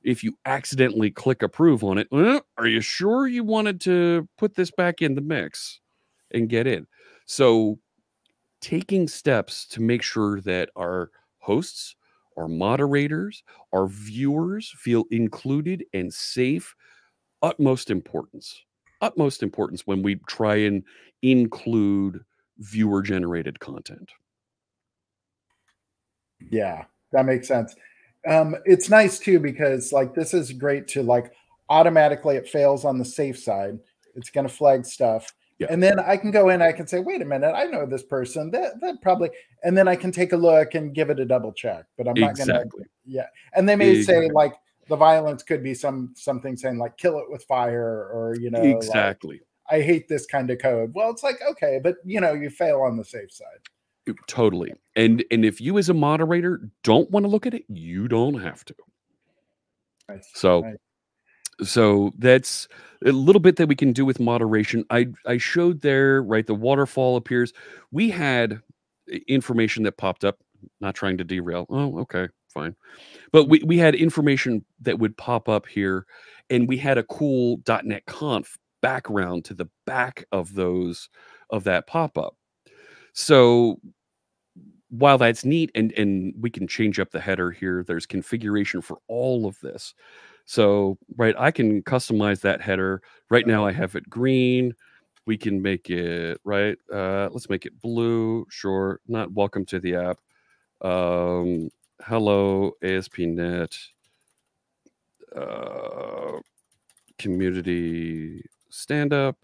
If you accidentally click approve on it, well, are you sure you wanted to put this back in the mix and get in? So taking steps to make sure that our hosts, our moderators, our viewers feel included and safe, utmost importance, utmost importance when we try and include viewer-generated content. Yeah, that makes sense. Um, it's nice too, because like, this is great to like automatically, it fails on the safe side. It's going to flag stuff. Yeah. And then I can go in, I can say, wait a minute, I know this person. That that probably, and then I can take a look and give it a double check. But I'm not exactly. gonna yeah. And they may exactly. say like the violence could be some something saying like kill it with fire or you know exactly. Like, I hate this kind of code. Well, it's like, okay, but you know, you fail on the safe side. Totally. And and if you as a moderator don't want to look at it, you don't have to. Nice. So nice. So that's a little bit that we can do with moderation. I, I showed there, right, the waterfall appears. We had information that popped up, not trying to derail. Oh, okay, fine. But we, we had information that would pop up here, and we had a cool .NET Conf background to the back of those of that pop-up. So while that's neat, and, and we can change up the header here, there's configuration for all of this. So, right, I can customize that header. Right now I have it green. We can make it, right, uh, let's make it blue. Sure, not welcome to the app. Um, hello, A S P dot net uh, community stand-up,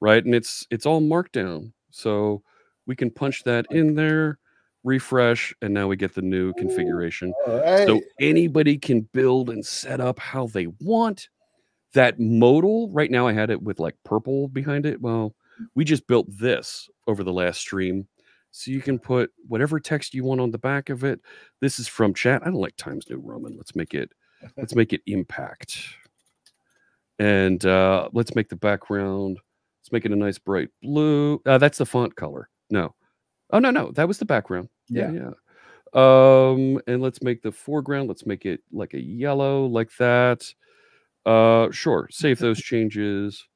right? And it's it's all markdown. So we can punch that in there. Refresh, and now we get the new configuration. Right. So anybody can build and set up how they want. That modal, right now I had it with like purple behind it. Well, we just built this over the last stream. So you can put whatever text you want on the back of it. This is from chat. I don't like Times New Roman. Let's make it, let's make it impact. And uh, let's make the background, let's make it a nice bright blue. Uh, that's the font color. No. Oh, no, no, that was the background. Yeah, yeah. Um, and let's make the foreground. Let's make it like a yellow, like that. Uh, sure, save those changes.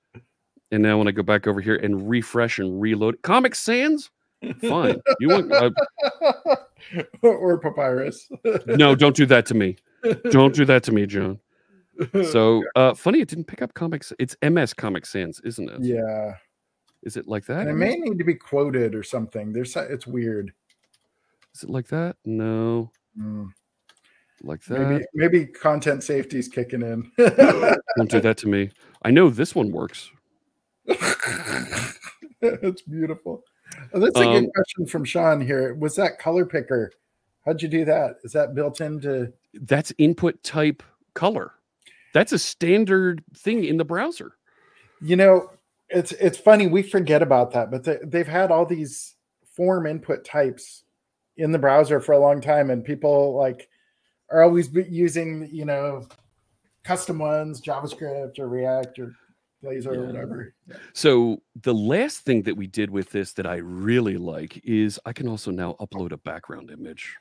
And now when I go back over here and refresh and reload, Comic Sans? Fine. You want, uh, or Papyrus. No, don't do that to me. Don't do that to me, John. So uh, funny, it didn't pick up comics. It's M S Comic Sans, isn't it? Yeah. Is it like that? And it may need to be quoted or something. There's it's weird. Is it like that? No. Mm. Like that? Maybe, maybe content safety is kicking in. Don't do that to me. I know this one works. That's beautiful. Oh, that's a um, good question from Sean here. Was that color picker? How'd you do that? Is that built into? That's input type color. That's a standard thing in the browser. You know. It's it's funny, we forget about that, but they, they've had all these form input types in the browser for a long time, and people like are always using, you know, custom ones, JavaScript or React or Blazor yeah. or whatever. So the last thing that we did with this that I really like is I can also now upload a background image.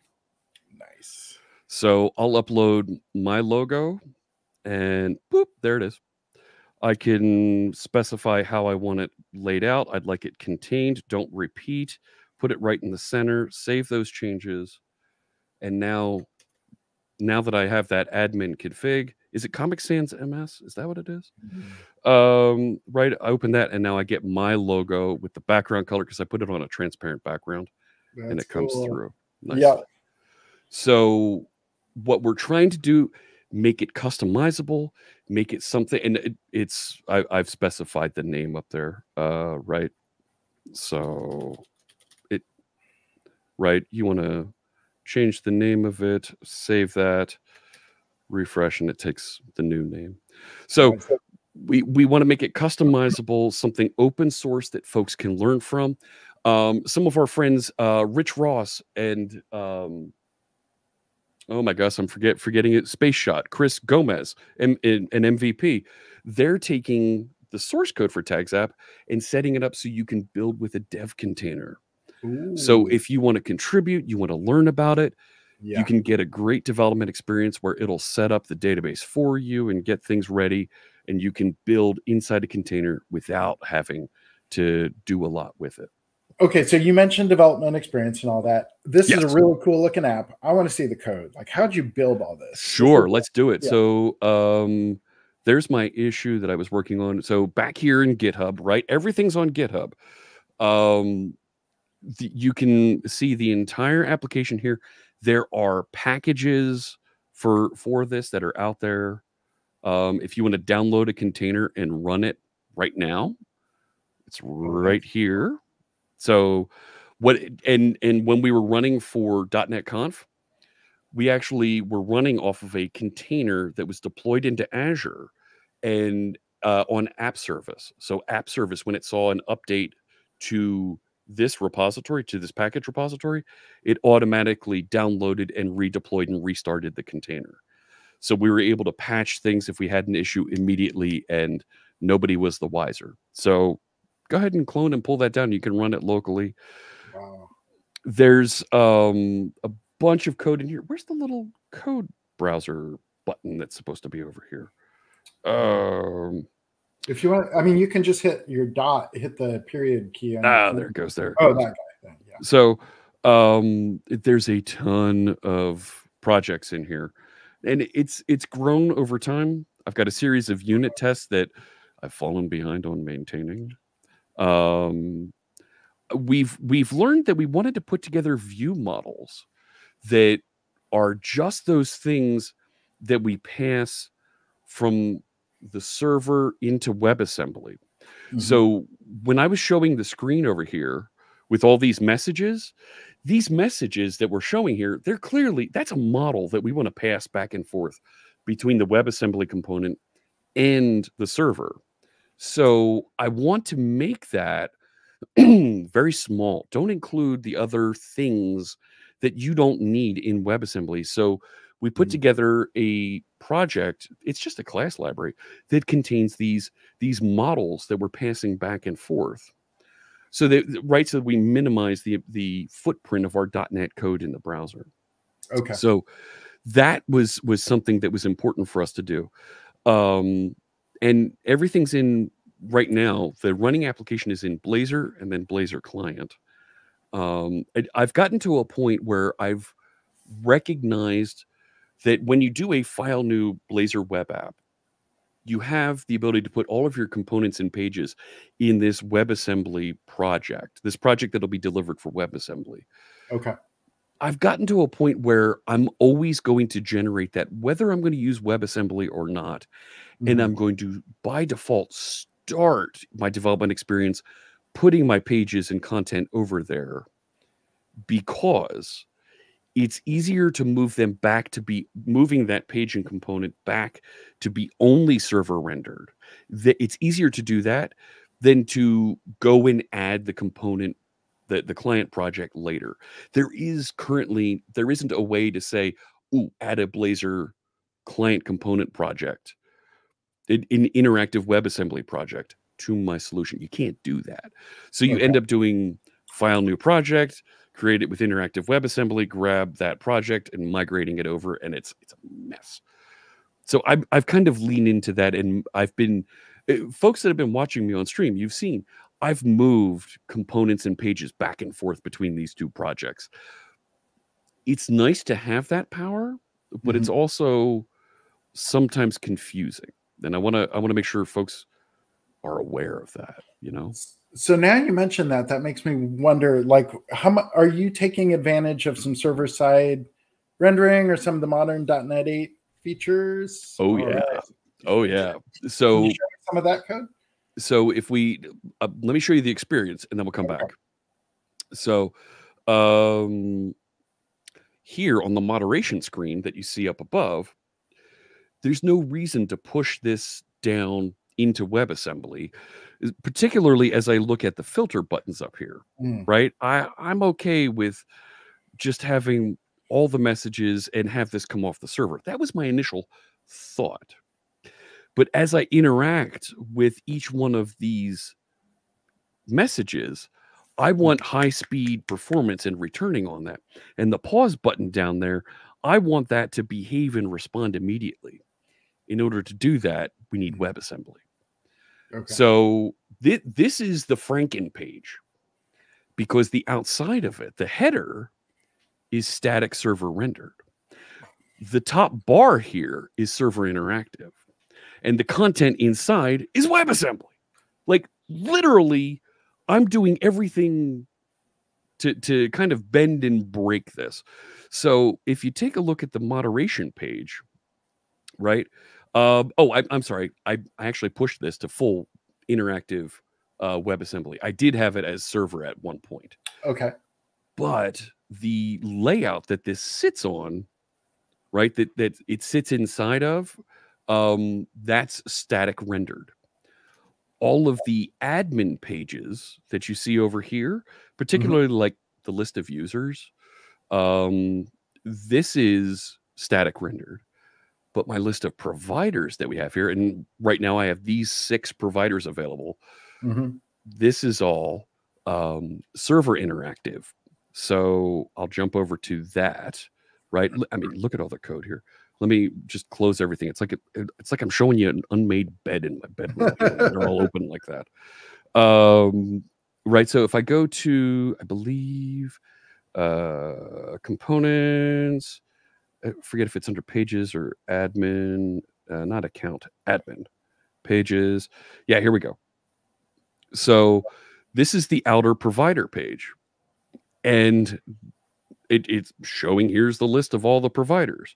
Nice. So I'll upload my logo, and boop, there it is. I can specify how I want it laid out. I'd like it contained. Don't repeat. Put it right in the center. Save those changes. And now, now that I have that admin config, is it Comic Sans M S? Is that what it is? Mm-hmm. Um, right. I open that, and now I get my logo with the background color because I put it on a transparent background, That's and it comes cool. through. Nicely. Yeah. So what we're trying to do. Make it customizable, make it something, and it, it's I, I've specified the name up there, uh, right? So it, right? You want to change the name of it, save that, refresh, and it takes the new name. So we we want to make it customizable, something open source that folks can learn from. Um, some of our friends, uh, Rich Ross and um, oh my gosh, I'm forget forgetting it. Space Shot, Chris Gomez, and an M V P. They're taking the source code for TagzApp and setting it up so you can build with a dev container. Ooh. So if you want to contribute, you want to learn about it, yeah. you can get a great development experience where it'll set up the database for you and get things ready, and you can build inside a container without having to do a lot with it. Okay, so you mentioned development experience and all that. This yes. is a really cool looking app. I want to see the code. Like, how'd you build all this? Sure, let's do it. Yeah. So um, there's my issue that I was working on. So back here in GitHub, right? Everything's on GitHub. Um, the, you can see the entire application here. There are packages for, for this that are out there. Um, if you want to download a container and run it right now, It's right here. So what, and, and when we were running for .NET Conf, we actually were running off of a container that was deployed into Azure and uh, on App Service. So App Service, when it saw an update to this repository, to this package repository, it automatically downloaded and redeployed and restarted the container. So we were able to patch things if we had an issue immediately, and nobody was the wiser. So go ahead and clone and pull that down. You can run it locally. Wow. There's um, a bunch of code in here. Where's the little code browser button that's supposed to be over here? Um, if you want, I mean, you can just hit your dot, hit the period key. On ah, the there it goes there. Oh, that guy. Yeah. So um, there's a ton of projects in here, and it's it's grown over time. I've got a series of unit tests that I've fallen behind on maintaining. Um, we've we've learned that we wanted to put together view models that are just those things that we pass from the server into WebAssembly. Mm-hmm. So when I was showing the screen over here with all these messages, these messages that we're showing here, they're clearly, that's a model that we want to pass back and forth between the WebAssembly component and the server. So I want to make that very small. Don't include the other things that you don't need in WebAssembly. So we put mm-hmm. together a project. It's just a class library that contains these, these models that we're passing back and forth. So that, right, so that we minimize the, the footprint of our .NET code in the browser. Okay. So that was, was something that was important for us to do. Um, and everything's in right now. The running application is in Blazor and then Blazor client. Um, I've gotten to a point where I've recognized that when you do a file new Blazor web app, you have the ability to put all of your components and pages in this WebAssembly project, this project that'll be delivered for WebAssembly. Okay. I've gotten to a point where I'm always going to generate that, whether I'm going to use WebAssembly or not. Mm-hmm. And I'm going to, by default, start my development experience putting my pages and content over there, because it's easier to move them back to be moving that page and component back to be only server rendered. It's easier to do that than to go and add the component, the, the client project later. There is currently, there isn't a way to say, ooh, add a Blazor client component project, an interactive WebAssembly project to my solution. You can't do that. So you okay. end up doing file new project, create it with interactive WebAssembly, grab that project and migrating it over, and it's it's a mess. So I've, I've kind of leaned into that, and I've been, folks that have been watching me on stream, you've seen, I've moved components and pages back and forth between these two projects. It's nice to have that power, but mm-hmm. it's also sometimes confusing. And I want to I want to make sure folks are aware of that, you know? So now you mentioned that, that makes me wonder, like, how much are you taking advantage of some server side rendering or some of the modern dot NET eight features? Oh yeah. Right. Oh yeah. So can you show some of that code? So if we, uh, let me show you the experience and then we'll come okay. back. So um, here on the moderation screen that you see up above, there's no reason to push this down into WebAssembly, particularly as I look at the filter buttons up here, mm. right? I, I'm okay with just having all the messages and have this come off the server. That was my initial thought. But as I interact with each one of these messages, I want high-speed performance and returning on that. And the pause button down there, I want that to behave and respond immediately. In order to do that, we need WebAssembly. Okay. So th this is the Franken page, because the outside of it, the header, is static server rendered. The top bar here is server interactive, and the content inside is WebAssembly. Like, literally, I'm doing everything to, to kind of bend and break this. So if you take a look at the moderation page, right? Um, oh, I, I'm sorry. I, I actually pushed this to full interactive uh, WebAssembly. I did have it as server at one point. Okay. But the layout that this sits on, right, that, that it sits inside of, um, that's static rendered. All of the admin pages that you see over here, particularly mm-hmm. like the list of users, um, this is static rendered. But my list of providers that we have here, and right now I have these six providers available. Mm-hmm. This is all um, server interactive. So I'll jump over to that, right? I mean, look at all the code here. Let me just close everything. It's like, a, it's like I'm showing you an unmade bed in my bedroom. They're all open like that. Um, right, so if I go to, I believe, uh, components, I forget if it's under pages or admin, uh, not account, admin, pages. Yeah, here we go. So this is the outer provider page. And it, it's showing here's the list of all the providers.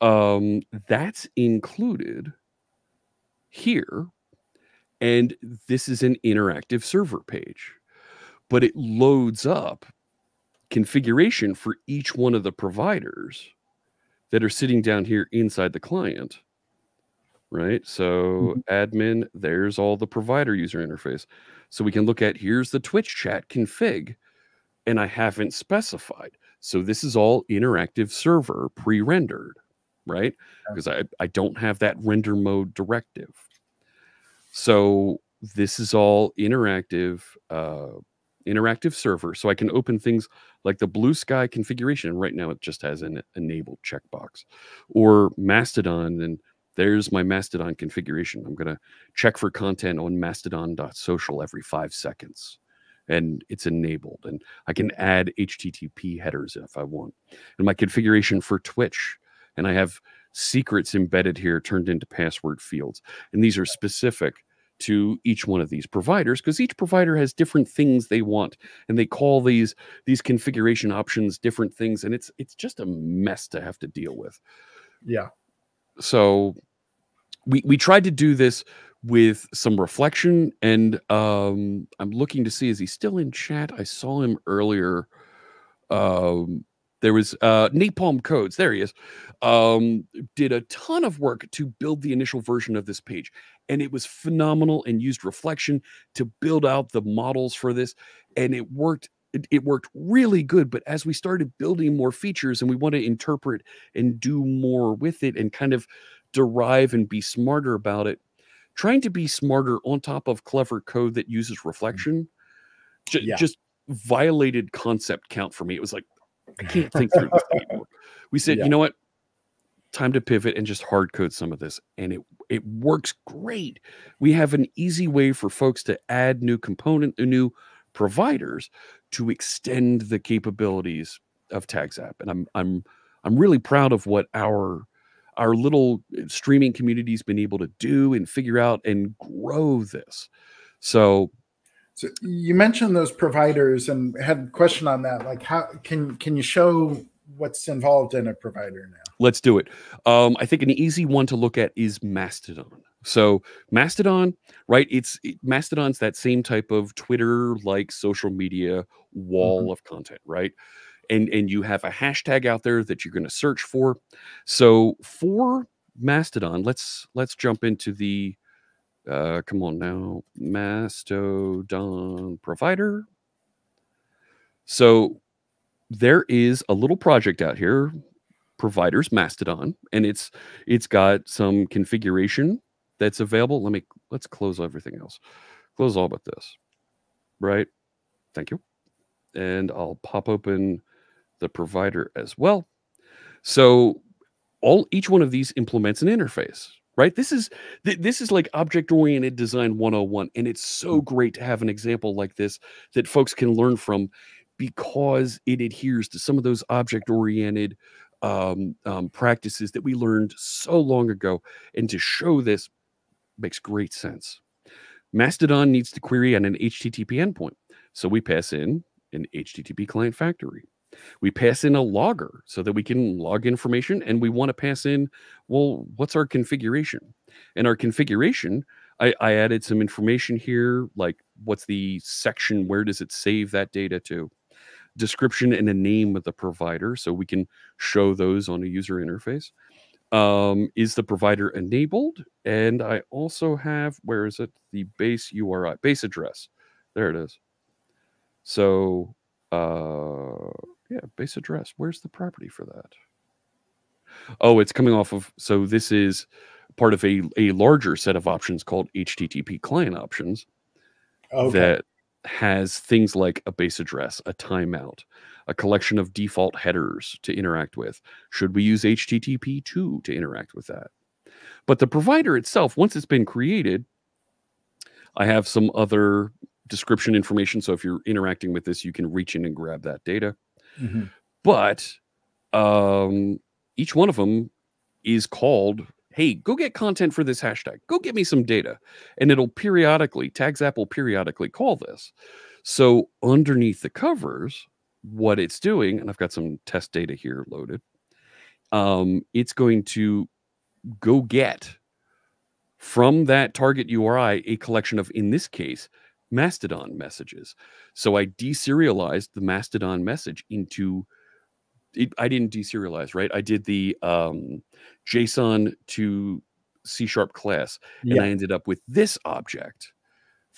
Um, that's included here. And this is an interactive server page. But it loads up configuration for each one of the providers that are sitting down here inside the client, right? So mm-hmm. admin, there's all the provider user interface. So we can look at, here's the Twitch chat config, and I haven't specified. So this is all interactive server pre-rendered, right? Because I, I don't have that render mode directive. So this is all interactive, uh, interactive server. So I can open things like the Blue Sky configuration. Right now it just has an enabled checkbox, or Mastodon. And there's my Mastodon configuration. I'm going to check for content on mastodon dot social every five seconds. And it's enabled, and I can add H T T P headers if I want. And my configuration for Twitch, and I have secrets embedded here turned into password fields. And these are specific to each one of these providers, because each provider has different things they want, and they call these these configuration options different things, and it's it's just a mess to have to deal with. Yeah. So we we tried to do this with some reflection, and um, I'm looking to see, is he still in chat? I saw him earlier. Um, there was uh, Napalm Codes, there he is, um, did a ton of work to build the initial version of this page. And it was phenomenal, and used reflection to build out the models for this. And it worked, it, it worked really good. But as we started building more features, and we want to interpret and do more with it and kind of derive and be smarter about it, trying to be smarter on top of clever code that uses reflection, j yeah. just violated concept count for me. It was like, I can't think through this anymore. We said, yeah. you know what? Time to pivot and just hard code some of this. And it, it works great. We have an easy way for folks to add new component, new providers to extend the capabilities of TagzApp. And I'm, I'm, I'm really proud of what our Our little streaming community's been able to do and figure out and grow this. So, so you mentioned those providers, and had a question on that. Like, how can can you show what's involved in a provider now? Let's do it. Um, I think an easy one to look at is Mastodon. So Mastodon, right? It's it, Mastodon's that same type of Twitter-like social media wall mm-hmm. of content, right? And, and you have a hashtag out there that you're going to search for. So for Mastodon, let's let's jump into the, uh, come on now, Mastodon provider. So there is a little project out here, providers Mastodon, and it's it's got some configuration that's available. Let me let's close everything else, close all but this, right? Thank you, and I'll pop open the provider as well. So all each one of these implements an interface, right? This is th this is like object-oriented design one oh one, and it's so great to have an example like this that folks can learn from, because it adheres to some of those object-oriented um, um, practices that we learned so long ago, and to show this makes great sense. Mastodon needs to query on an H T T P endpoint, so we pass in an H T T P client factory. We pass in a logger so that we can log information, and we want to pass in, well, what's our configuration? And our configuration I, I added some information here, like what's the section, where does it save that data to? Description and a name of the provider, so we can show those on a user interface. Um, is the provider enabled? And I also have, where is it? The base U R I, base address. There it is. So, uh, yeah, base address. Where's the property for that? Oh, it's coming off of, so this is part of a, a larger set of options called H T T P client options. Okay. That has things like a base address, a timeout, a collection of default headers to interact with. Should we use H T T P two to interact with that? But the provider itself, once it's been created, I have some other description information. So if you're interacting with this, you can reach in and grab that data. Mm-hmm. But um, each one of them is called, hey, go get content for this hashtag. Go get me some data. And it'll periodically, TagzApp will periodically call this. So underneath the covers, what it's doing, and I've got some test data here loaded, um, it's going to go get from that target U R I a collection of, in this case, Mastodon messages. So I deserialized the Mastodon message into... It, I didn't deserialize, right? I did the um, JSON to C sharp class, and yeah. I ended up with this object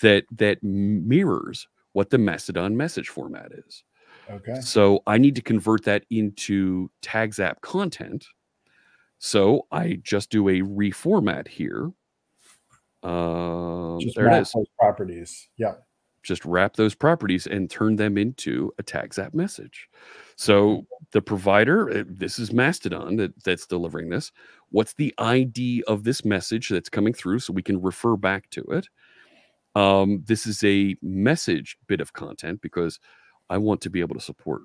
that that mirrors what the Mastodon message format is. Okay. So I need to convert that into TagzApp content. So I just do a reformat here. Um, just there wrap it is. Those properties. Yeah. Just wrap those properties and turn them into a TagzApp message. So the provider, this is Mastodon that, that's delivering this. What's the I D of this message that's coming through so we can refer back to it? Um, this is a message bit of content because I want to be able to support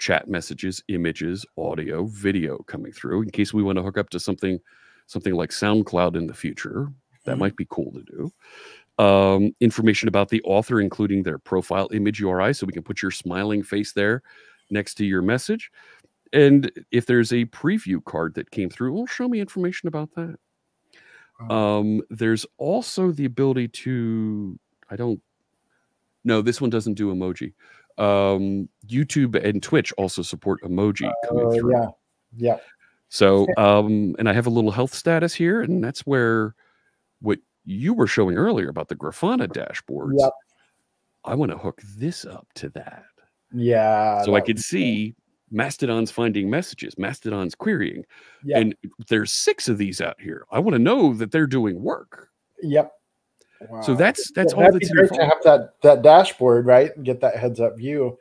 chat messages, images, audio, video coming through in case we want to hook up to something, something like SoundCloud in the future. That mm-hmm. might be cool to do. Um, information about the author, including their profile image U R I, so we can put your smiling face there next to your message. And if there's a preview card that came through, well, show me information about that. Um, there's also the ability to, I don't, no, this one doesn't do emoji. Um, YouTube and Twitch also support emoji coming through. Uh, yeah, yeah. So, um, and I have a little health status here, and that's where what you were showing earlier about the Grafana dashboards. Yep. I want to hook this up to that. Yeah. So I could see cool. Mastodon's finding messages, Mastodon's querying. Yep. And there's six of these out here. I want to know that they're doing work. Yep. Wow. So that's that's yeah, all that's great to have that that dashboard, right? And get that heads up view.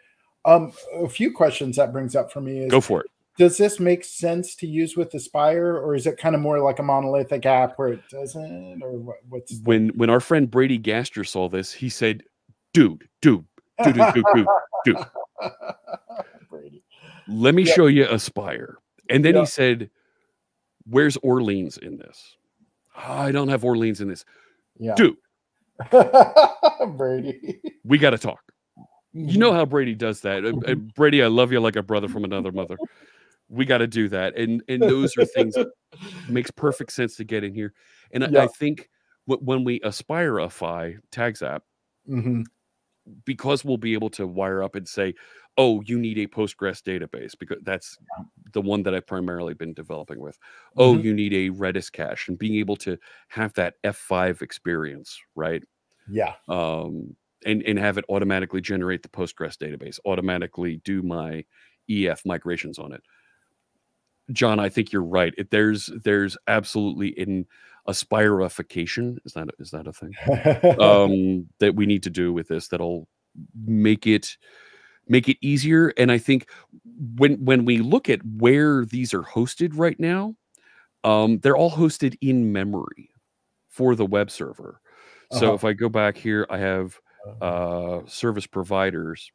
Um, a few questions that brings up for me is, go for it. Does this make sense to use with Aspire, or is it kind of more like a monolithic app where it doesn't? Or what, what's when when our friend Brady Gaster saw this, he said, "Dude, dude, dude, dude, dude, dude, Brady, let me yep. show you Aspire." And then yep. he said, "Where's Orleans in this? Oh, I don't have Orleans in this, yeah. dude, Brady. We got to talk." You know how Brady does that. Uh, Brady, I love you like a brother from another mother. We got to do that. And and those are things that makes perfect sense to get in here. And yeah. I, I think when we Aspire-ify TagzApp, mm-hmm. because we'll be able to wire up and say, oh, you need a Postgres database, because that's yeah. the one that I've primarily been developing with. Mm-hmm. Oh, you need a Redis cache, and being able to have that F five experience, right? Yeah. Um. And, and have it automatically generate the Postgres database, automatically do my E F migrations on it. John, I think you're right. It, there's there's absolutely an Aspire-ification, is that, is that a thing? um, that we need to do with this that'll make it make it easier. And I think when, when we look at where these are hosted right now, um, they're all hosted in memory for the web server. So uh-huh. if I go back here, I have... Uh, service providers.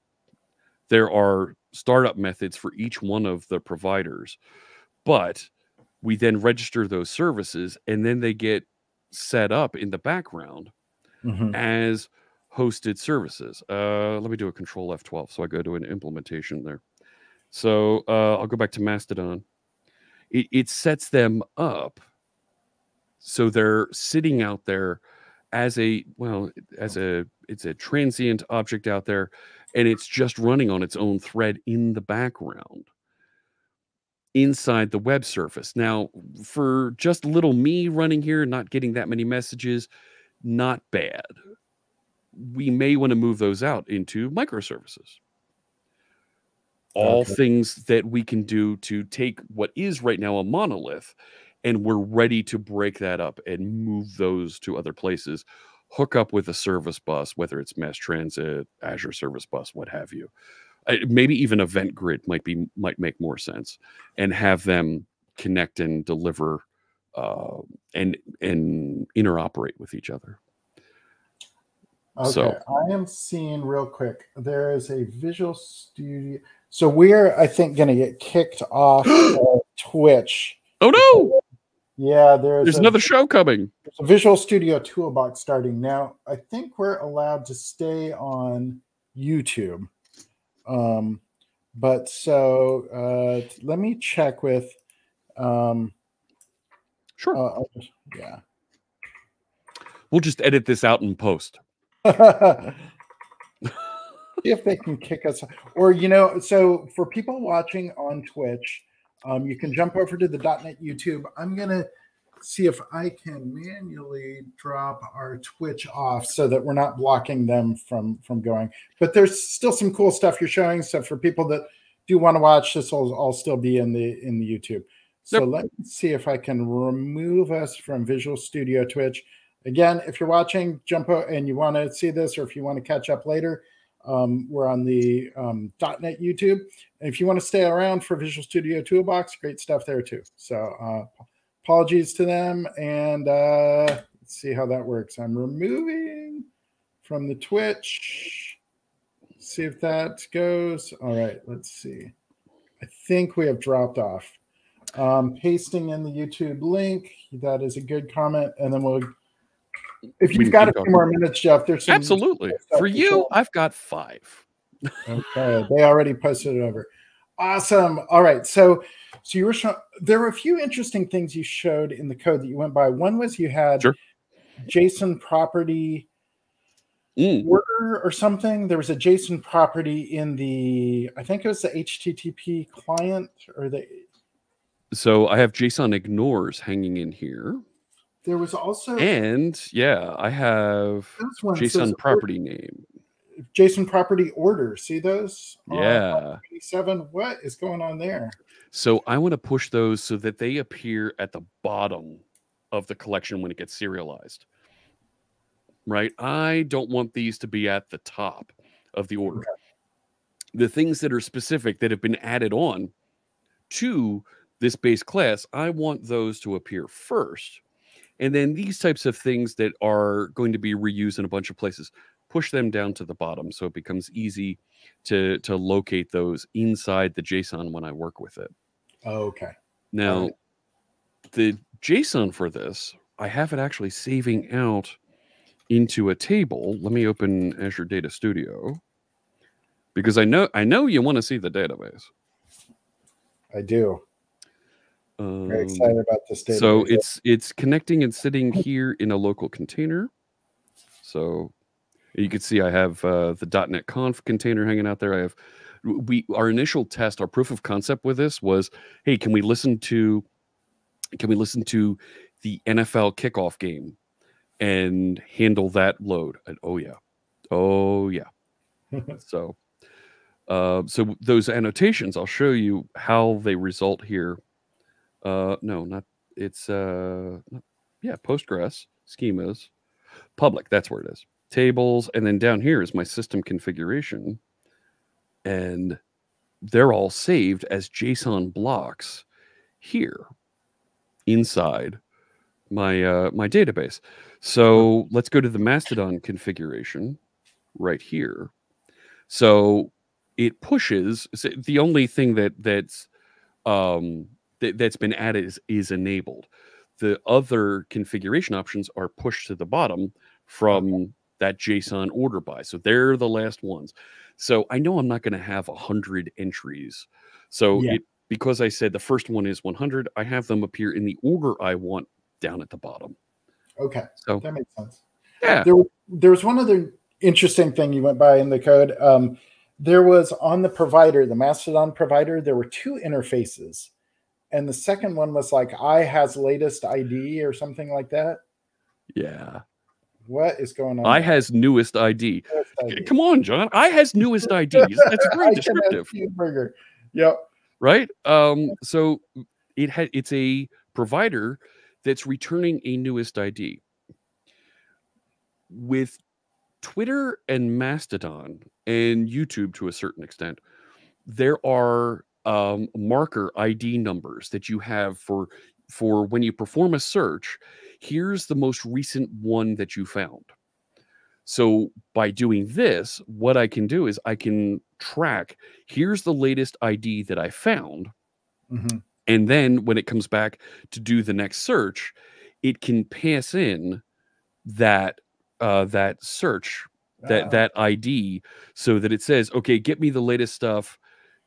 There are startup methods for each one of the providers, but we then register those services and then they get set up in the background mm-hmm. as hosted services. Uh, let me do a control F twelve. So I go to an implementation there. So uh, I'll go back to Mastodon. It, it sets them up So they're sitting out there as a, well, as a, it's a transient object out there, and it's just running on its own thread in the background inside the web surface. Now, for just little me running here, not getting that many messages, not bad. We may want to move those out into microservices. All okay. things that we can do to take what is right now a monolith, and we're ready to break that up and move those to other places, hook up with a service bus, whether it's mass transit, Azure service bus, what have you. Uh, maybe even event grid might be might make more sense, and have them connect and deliver uh, and and interoperate with each other. Okay, so I am seeing real quick. There is a Visual Studio. So we're, I think, going to get kicked off of Twitch. Oh no! Yeah, there's, there's a, another show coming. There's a Visual Studio Toolbox starting now. I think we're allowed to stay on YouTube. Um, but so uh, let me check with. Um, sure. Uh, just, yeah. We'll just edit this out and post. If they can kick us, or you know, so for people watching on Twitch, um, you can jump over to the dot net YouTube. I'm gonna see if I can manually drop our Twitch off so that we're not blocking them from from going. But there's still some cool stuff you're showing. So for people that do want to watch, this will all still be in the in the YouTube. So nope. Let me see if I can remove us from Visual Studio Twitch. Again, if you're watching, jump out and you want to see this, or if you want to catch up later, um, we're on the um, dot net YouTube. And if you want to stay around for Visual Studio Toolbox, great stuff there too. So uh, apologies to them. And uh, let's see how that works. I'm removing from the Twitch. See if that goes. All right, let's see. I think we have dropped off. Um, pasting in the YouTube link. That is a good comment. And then we'll... If you've got a few more minutes, Jeff, there's some absolutely for you. I've got five. Okay, they already posted it over. Awesome. All right, so so you were showing. There were a few interesting things you showed in the code that you went by. One was you had sure. JSON property mm. order or something. There was a JSON property in the, I think it was the H T T P client or the. So I have JSON ignores hanging in here. There was also and yeah, I have JSON property name, JSON property order. See those? Yeah, twenty-seven. What is going on there? So I want to push those so that they appear at the bottom of the collection when it gets serialized. Right? I don't want these to be at the top of the order. Okay. The things that are specific that have been added on to this base class, I want those to appear first. And then these types of things that are going to be reused in a bunch of places, push them down to the bottom so it becomes easy to, to locate those inside the JSON when I work with it. Oh, okay. Now, okay. the JSON for this, I have it actually saving out into a table. Let me open Azure Data Studio because I know I know you want to see the database. I do. Um, Very excited about this data. So it's it's connecting and sitting here in a local container. So you can see I have uh, the .NET Conf container hanging out there. I have we our initial test, our proof of concept with this was, hey, can we listen to can we listen to the N F L kickoff game and handle that load? And oh yeah, oh yeah. so uh, so those annotations, I'll show you how they result here. Uh, no, not it's uh, not, yeah, Postgres schemas, public. That's where it is. Tables, and then down here is my system configuration, and they're all saved as JSON blocks here inside my uh, my database. So let's go to the Mastodon configuration right here. So it pushes. So the only thing that that's um. that's been added is, is enabled. The other configuration options are pushed to the bottom from that JSON order by. So they're the last ones. So I know I'm not going to have one hundred entries. So yeah. it, because I said the first one is one hundred, I have them appear in the order I want down at the bottom. Okay, so that makes sense. Yeah. There, there was one other interesting thing you went by in the code. Um, there was on the provider, the Mastodon provider, there were two interfaces. And the second one was like, I has latest I D or something like that. Yeah. What is going on? I has newest I D. Newest I D. Come on, John. I has newest I Ds. That's a great descriptive. Yep. Right? Um, so it ha it's a provider that's returning a newest I D. With Twitter and Mastodon and YouTube to a certain extent, there are um, marker I D numbers that you have for, for when you perform a search. Here's the most recent one that you found. So by doing this, what I can do is I can track, here's the latest I D that I found. Mm-hmm. And then when it comes back to do the next search, it can pass in that uh, that search, that, wow. that I D, so that it says, okay, get me the latest stuff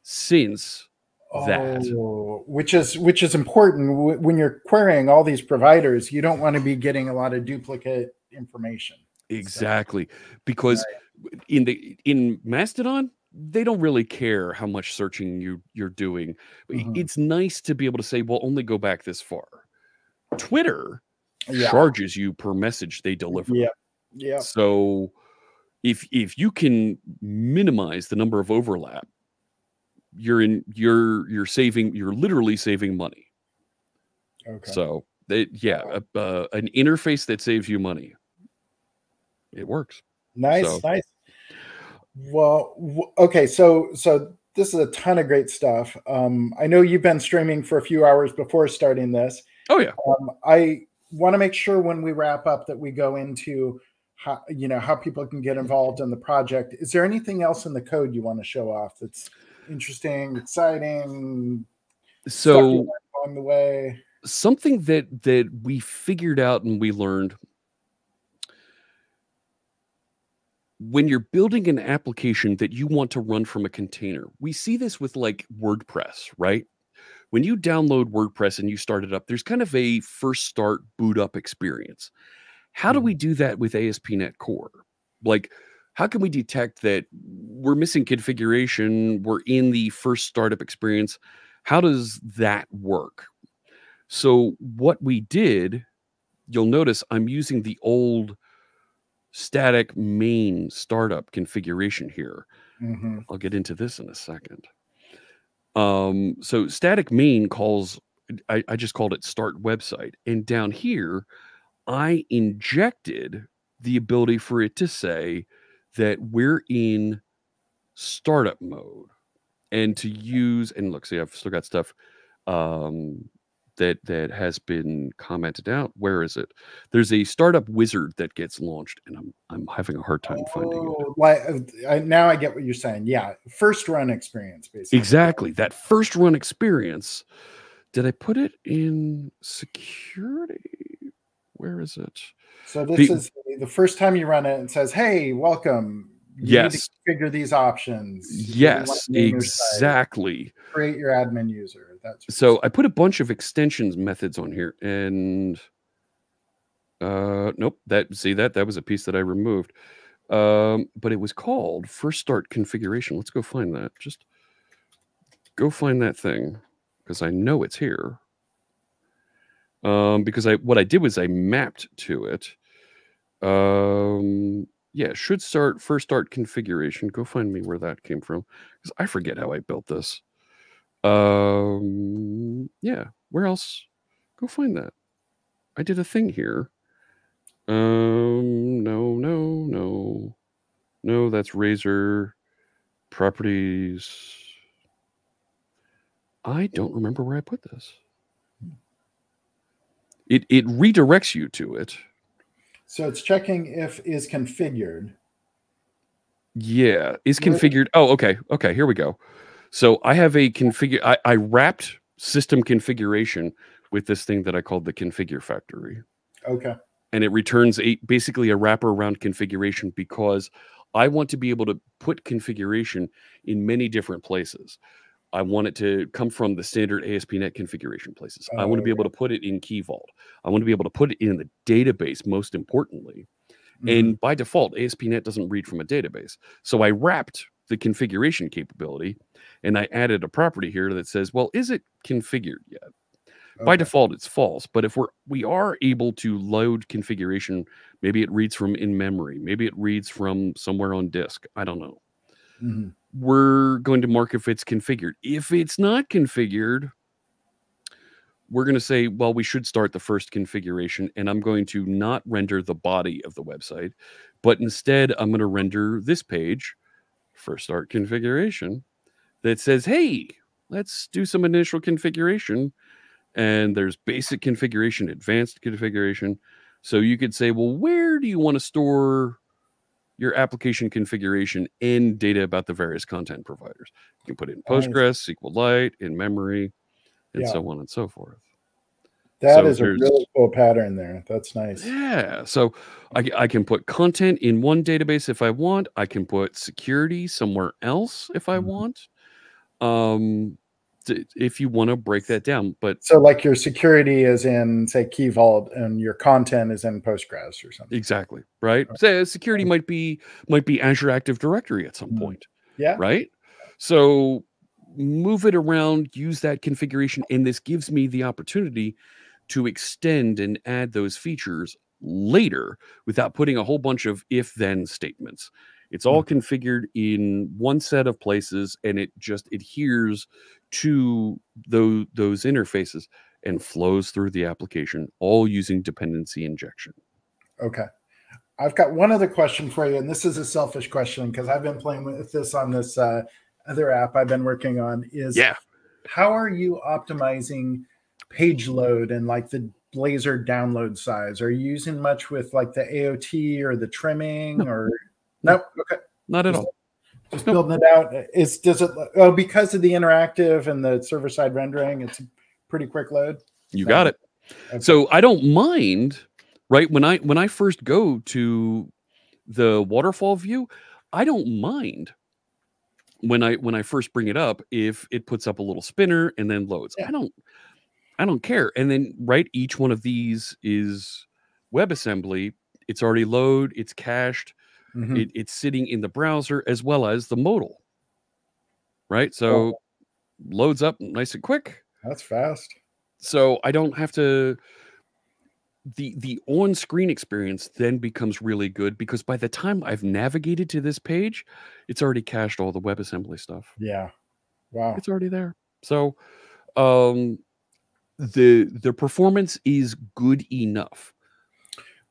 since oh, that. Which is, which is important. When you're querying all these providers, you don't want to be getting a lot of duplicate information. Exactly. So, because right. in, the, in Mastodon, they don't really care how much searching you, you're doing. Mm-hmm. It's nice to be able to say, well, only go back this far. Twitter yeah. charges you per message they deliver. Yeah. Yeah. So if if you can minimize the number of overlap, you're in you're you're saving you're literally saving money. Okay. So they, yeah, a, uh, an interface that saves you money. It works. Nice, so. nice. Well, w okay, so so this is a ton of great stuff. Um, I know you've been streaming for a few hours before starting this. Oh yeah. Um, I want to make sure when we wrap up that we go into how, you know, how people can get involved in the project. Is there anything else in the code you want to show off that's interesting, exciting? So along the way, something that that we figured out and we learned, when you're building an application that you want to run from a container, we see this with like WordPress, right? When you download WordPress and you start it up, there's kind of a first start boot up experience. How do we do that with A S P dot NET Core? Like, how can we detect that we're missing configuration? We're in the first startup experience. How does that work? So what we did, you'll notice I'm using the old static main startup configuration here. Mm-hmm. I'll get into this in a second. Um, so static main calls, I, I just called it start website. And down here, I injected the ability for it to say that we're in startup mode and to use, and look, see, I've still got stuff um, that, that has been commented out. Where is it? There's a startup wizard that gets launched and I'm, I'm having a hard time finding oh, it. Well, I, now I get what you're saying. Yeah. First run experience, basically. Exactly. That first run experience. Did I put it in security? Where is it? So this the, is the first time you run it and says, hey, welcome. You yes. need to configure these options. Yes, exactly. Your Create your admin user. That's so I put a bunch of extensions methods on here and uh, nope, that see that, that was a piece that I removed. Um, but it was called first start configuration. Let's go find that. Just go find that thing because I know it's here. Um, because I, what I did was I mapped to it. Um, yeah, should start first start configuration. Go find me where that came from because I forget how I built this. Um, yeah, where else? Go find that. I did a thing here. Um, no, no, no, no. That's Razor properties. I don't remember where I put this. It, it redirects you to it. So it's checking if is configured. Yeah, is configured. Oh, okay. Okay, here we go. So I have a configure. I, I wrapped system configuration with this thing that I called the configure factory. Okay. And it returns a basically a wraparound configuration because I want to be able to put configuration in many different places. I want it to come from the standard A S P dot net configuration places. Oh, I want to be able to put it in Key Vault. I want to be able to put it in the database, most importantly. Mm-hmm. And by default, A S P dot net doesn't read from a database. So I wrapped the configuration capability, and I added a property here that says, well, is it configured yet? Okay. By default, it's false. But if we're, we are able to load configuration, maybe it reads from in memory. Maybe it reads from somewhere on disk. I don't know. Mm-hmm. We're going to mark if it's configured. If it's not configured, we're going to say, well, we should start the first configuration, and I'm going to not render the body of the website, but instead I'm going to render this page, first start configuration, that says, hey, let's do some initial configuration. And there's basic configuration, advanced configuration. So you could say, well, where do you want to store your application configuration and data about the various content providers? You can put it in Postgres, SQLite, in memory, and yeah. so on and so forth. That so is a really cool pattern there. That's nice. Yeah. So I, I can put content in one database if I want. I can put security somewhere else if I mm-hmm. want. Um, if you want to break that down. But so like your security is in, say, Key Vault, and your content is in Postgres or something. Exactly. Right. Okay. So security might be might be Azure Active Directory at some point. Yeah. Right. So move it around, use that configuration. And this gives me the opportunity to extend and add those features later without putting a whole bunch of if then statements. It's all mm-hmm. configured in one set of places, and it just adheres to those, those interfaces and flows through the application, all using dependency injection. Okay. I've got one other question for you, and this is a selfish question because I've been playing with this on this uh, other app I've been working on is yeah. how are you optimizing page load and like the Blazor download size? Are you using much with like the A O T or the trimming no. or... No, nope. Okay. Not at just, all. Just nope. building it out. Is does it oh because of the interactive and the server side rendering, it's a pretty quick load. You so, got it. Okay. So I don't mind, right? When I when I first go to the waterfall view, I don't mind when I when I first bring it up if it puts up a little spinner and then loads. Yeah. I don't I don't care. And then right, each one of these is WebAssembly. It's already loaded, it's cached. Mm-hmm. it, it's sitting in the browser as well as the modal, right? So oh. loads up nice and quick. That's fast. So I don't have to, the, the on-screen experience then becomes really good because by the time I've navigated to this page, it's already cached all the WebAssembly stuff. Yeah. Wow. It's already there. So um, the, the performance is good enough.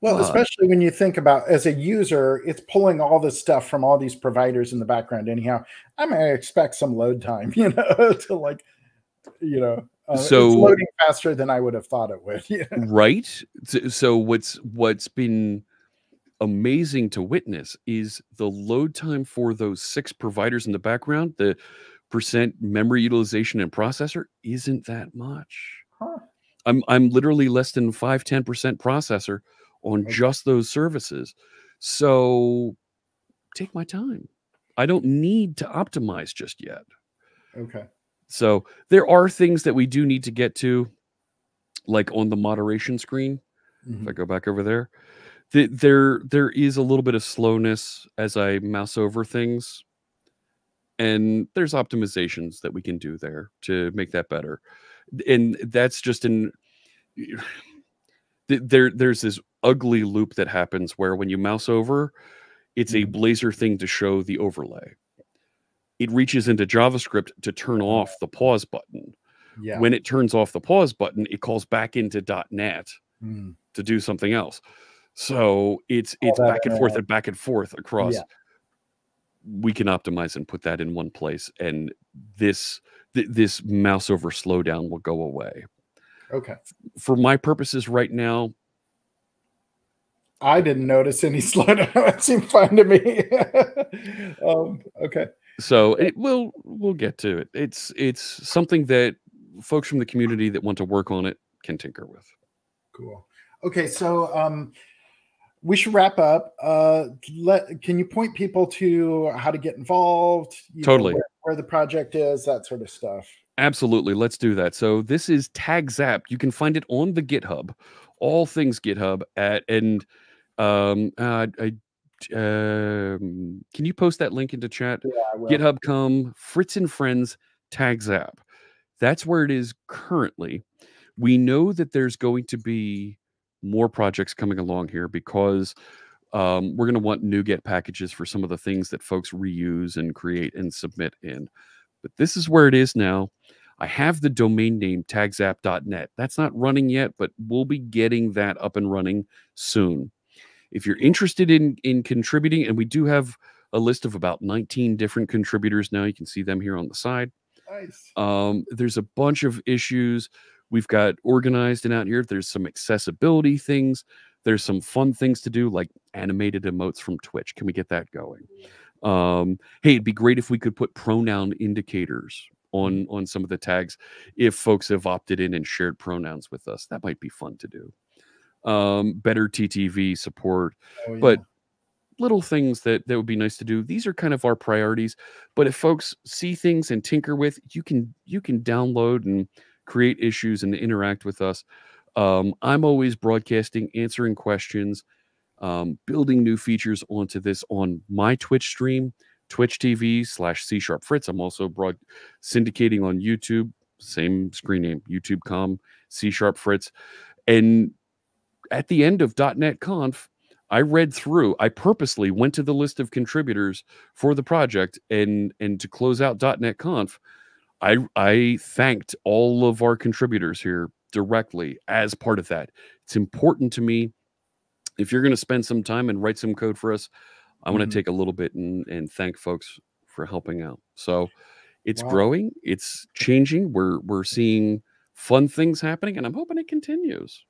Well, especially when you think about, as a user, it's pulling all this stuff from all these providers in the background. Anyhow, I'm going to expect some load time, you know, to like, you know, uh, so, it's loading faster than I would have thought it would. Yeah. Right. So what's what's been amazing to witness is the load time for those six providers in the background, the percent memory utilization and processor isn't that much. Huh. I'm, I'm literally less than five, ten percent processor on okay. just those services. So take my time. I don't need to optimize just yet. Okay. So there are things that we do need to get to, like on the moderation screen. Mm-hmm. If I go back over there, th there there is a little bit of slowness as I mouse over things. And there's optimizations that we can do there to make that better. And that's just in... There, there's this ugly loop that happens where when you mouse over, it's a Blazor thing to show the overlay. It reaches into JavaScript to turn off the pause button. Yeah. When it turns off the pause button, it calls back into .NET mm. to do something else. So it's it's back and forth and back and forth across. Yeah. We can optimize and put that in one place, and this th this mouse over slowdown will go away. Okay. For my purposes right now, I didn't notice any slowdown. It seemed fine to me. um, okay. So it will we'll get to it. It's it's something that folks from the community that want to work on it can tinker with. Cool. Okay. So um, we should wrap up. Uh, let can you point people to how to get involved? You totally. Know, where the project is, that sort of stuff. Absolutely. Let's do that. So this is TagzApp. You can find it on the GitHub, all things GitHub. At, and um, uh, I, um, can you post that link into chat? Yeah, GitHub dot com, Fritz and Friends, TagzApp. That's where it is currently. We know that there's going to be more projects coming along here because um, we're going to want NuGet packages for some of the things that folks reuse and create and submit in. But this is where it is now. I have the domain name tagzap dot net. That's not running yet, but we'll be getting that up and running soon. If you're interested in, in contributing, and we do have a list of about nineteen different contributors now. You can see them here on the side. Nice. Um, there's a bunch of issues we've got organized and out here. There's some accessibility things. There's some fun things to do, like animated emotes from Twitch. Can we get that going? Um, hey, it'd be great if we could put pronoun indicators on, on some of the tags if folks have opted in and shared pronouns with us. That might be fun to do. Um, better T T V support. Oh, yeah. But little things that, that would be nice to do. These are kind of our priorities. But if folks see things and tinker with, you can, you can download and create issues and interact with us. Um, I'm always broadcasting, answering questions, um, building new features onto this on my Twitch stream, twitch T V slash C sharp Fritz. I'm also broad syndicating on YouTube, same screen name, YouTube dot com C sharp Fritz. And at the end of .NET Conf, I read through, I purposely went to the list of contributors for the project, and, and to close out .NET Conf, I, I thanked all of our contributors here directly as part of that. It's important to me. If you're going to spend some time and write some code for us, I want to mm-hmm. take a little bit and, and thank folks for helping out. So it's wow. growing. It's changing. We're, we're seeing fun things happening, and I'm hoping it continues.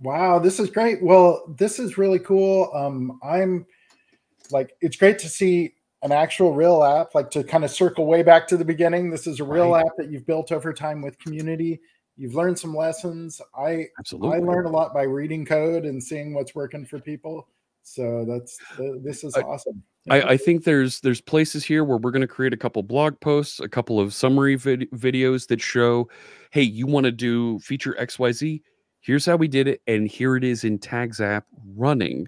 Wow, this is great. Well, this is really cool. Um, I'm like, it's great to see an actual real app, like to kind of circle way back to the beginning. This is a real right. app that you've built over time with community. You've learned some lessons. I Absolutely. I learn a lot by reading code and seeing what's working for people. So that's this is I, awesome. I, I think there's there's places here where we're going to create a couple blog posts, a couple of summary vid videos that show, hey, you want to do feature X Y Z? Here's how we did it, and here it is in TagzApp running,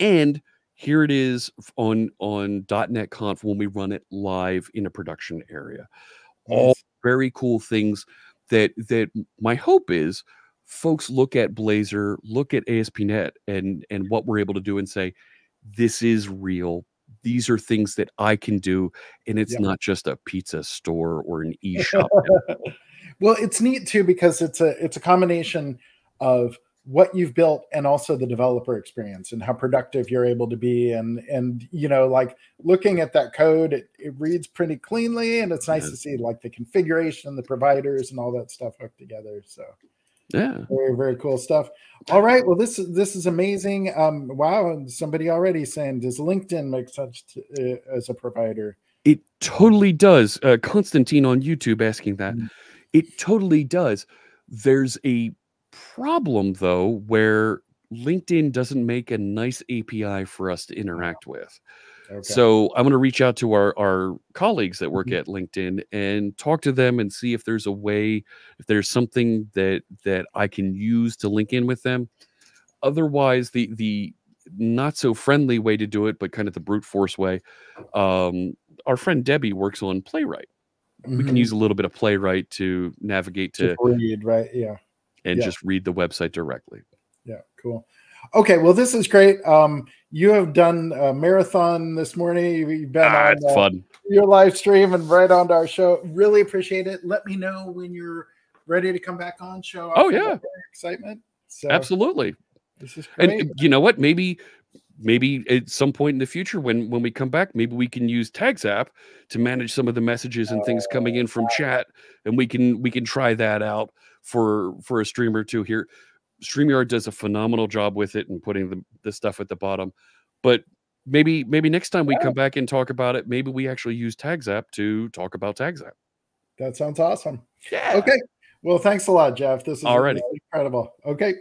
and here it is on, on .NET Conf when we run it live in a production area. Yes. All very cool things that, that my hope is folks look at Blazor, look at A S P dot net and, and what we're able to do and say, this is real. These are things that I can do. And it's yeah. not just a pizza store or an e-shop. Well, it's neat too, because it's a, it's a combination of what you've built and also the developer experience and how productive you're able to be. And, and, you know, like looking at that code, it, it reads pretty cleanly, and it's nice yeah. to see like the configuration, the providers and all that stuff hooked together. So yeah, very, very cool stuff. All right. Well, this is, this is amazing. Um, wow. Somebody already saying, does LinkedIn make sense to, uh, as a provider? It totally does. Uh, Constantine on YouTube asking that. Mm-hmm. It totally does. There's a problem though where LinkedIn doesn't make a nice A P I for us to interact with. Okay. So I'm going to reach out to our, our colleagues that work mm-hmm. at LinkedIn and talk to them and see if there's a way, if there's something that that I can use to link in with them. Otherwise, the the not so friendly way to do it, but kind of the brute force way. Um, our friend Debbie works on Playwright. Mm-hmm. We can use a little bit of Playwright to navigate to, to read, right? Yeah. And yeah. just read the website directly. Yeah, cool. Okay, well, this is great. Um, you have done a marathon this morning. You've been ah, on it's uh, fun. your live stream and right onto our show. Really appreciate it. Let me know when you're ready to come back on. Show. Oh yeah, excitement. So, absolutely. This is great. And you know what? Maybe, maybe at some point in the future, when when we come back, maybe we can use TagzApp to manage some of the messages and things coming in from chat, and we can we can try that out. For for a stream or two here. StreamYard does a phenomenal job with it and putting the, the stuff at the bottom. But maybe maybe next time we yeah. come back and talk about it, maybe we actually use TagzApp to talk about TagzApp. That sounds awesome. Yeah. Okay. Well, thanks a lot, Jeff. This is Alrighty. incredible. Okay.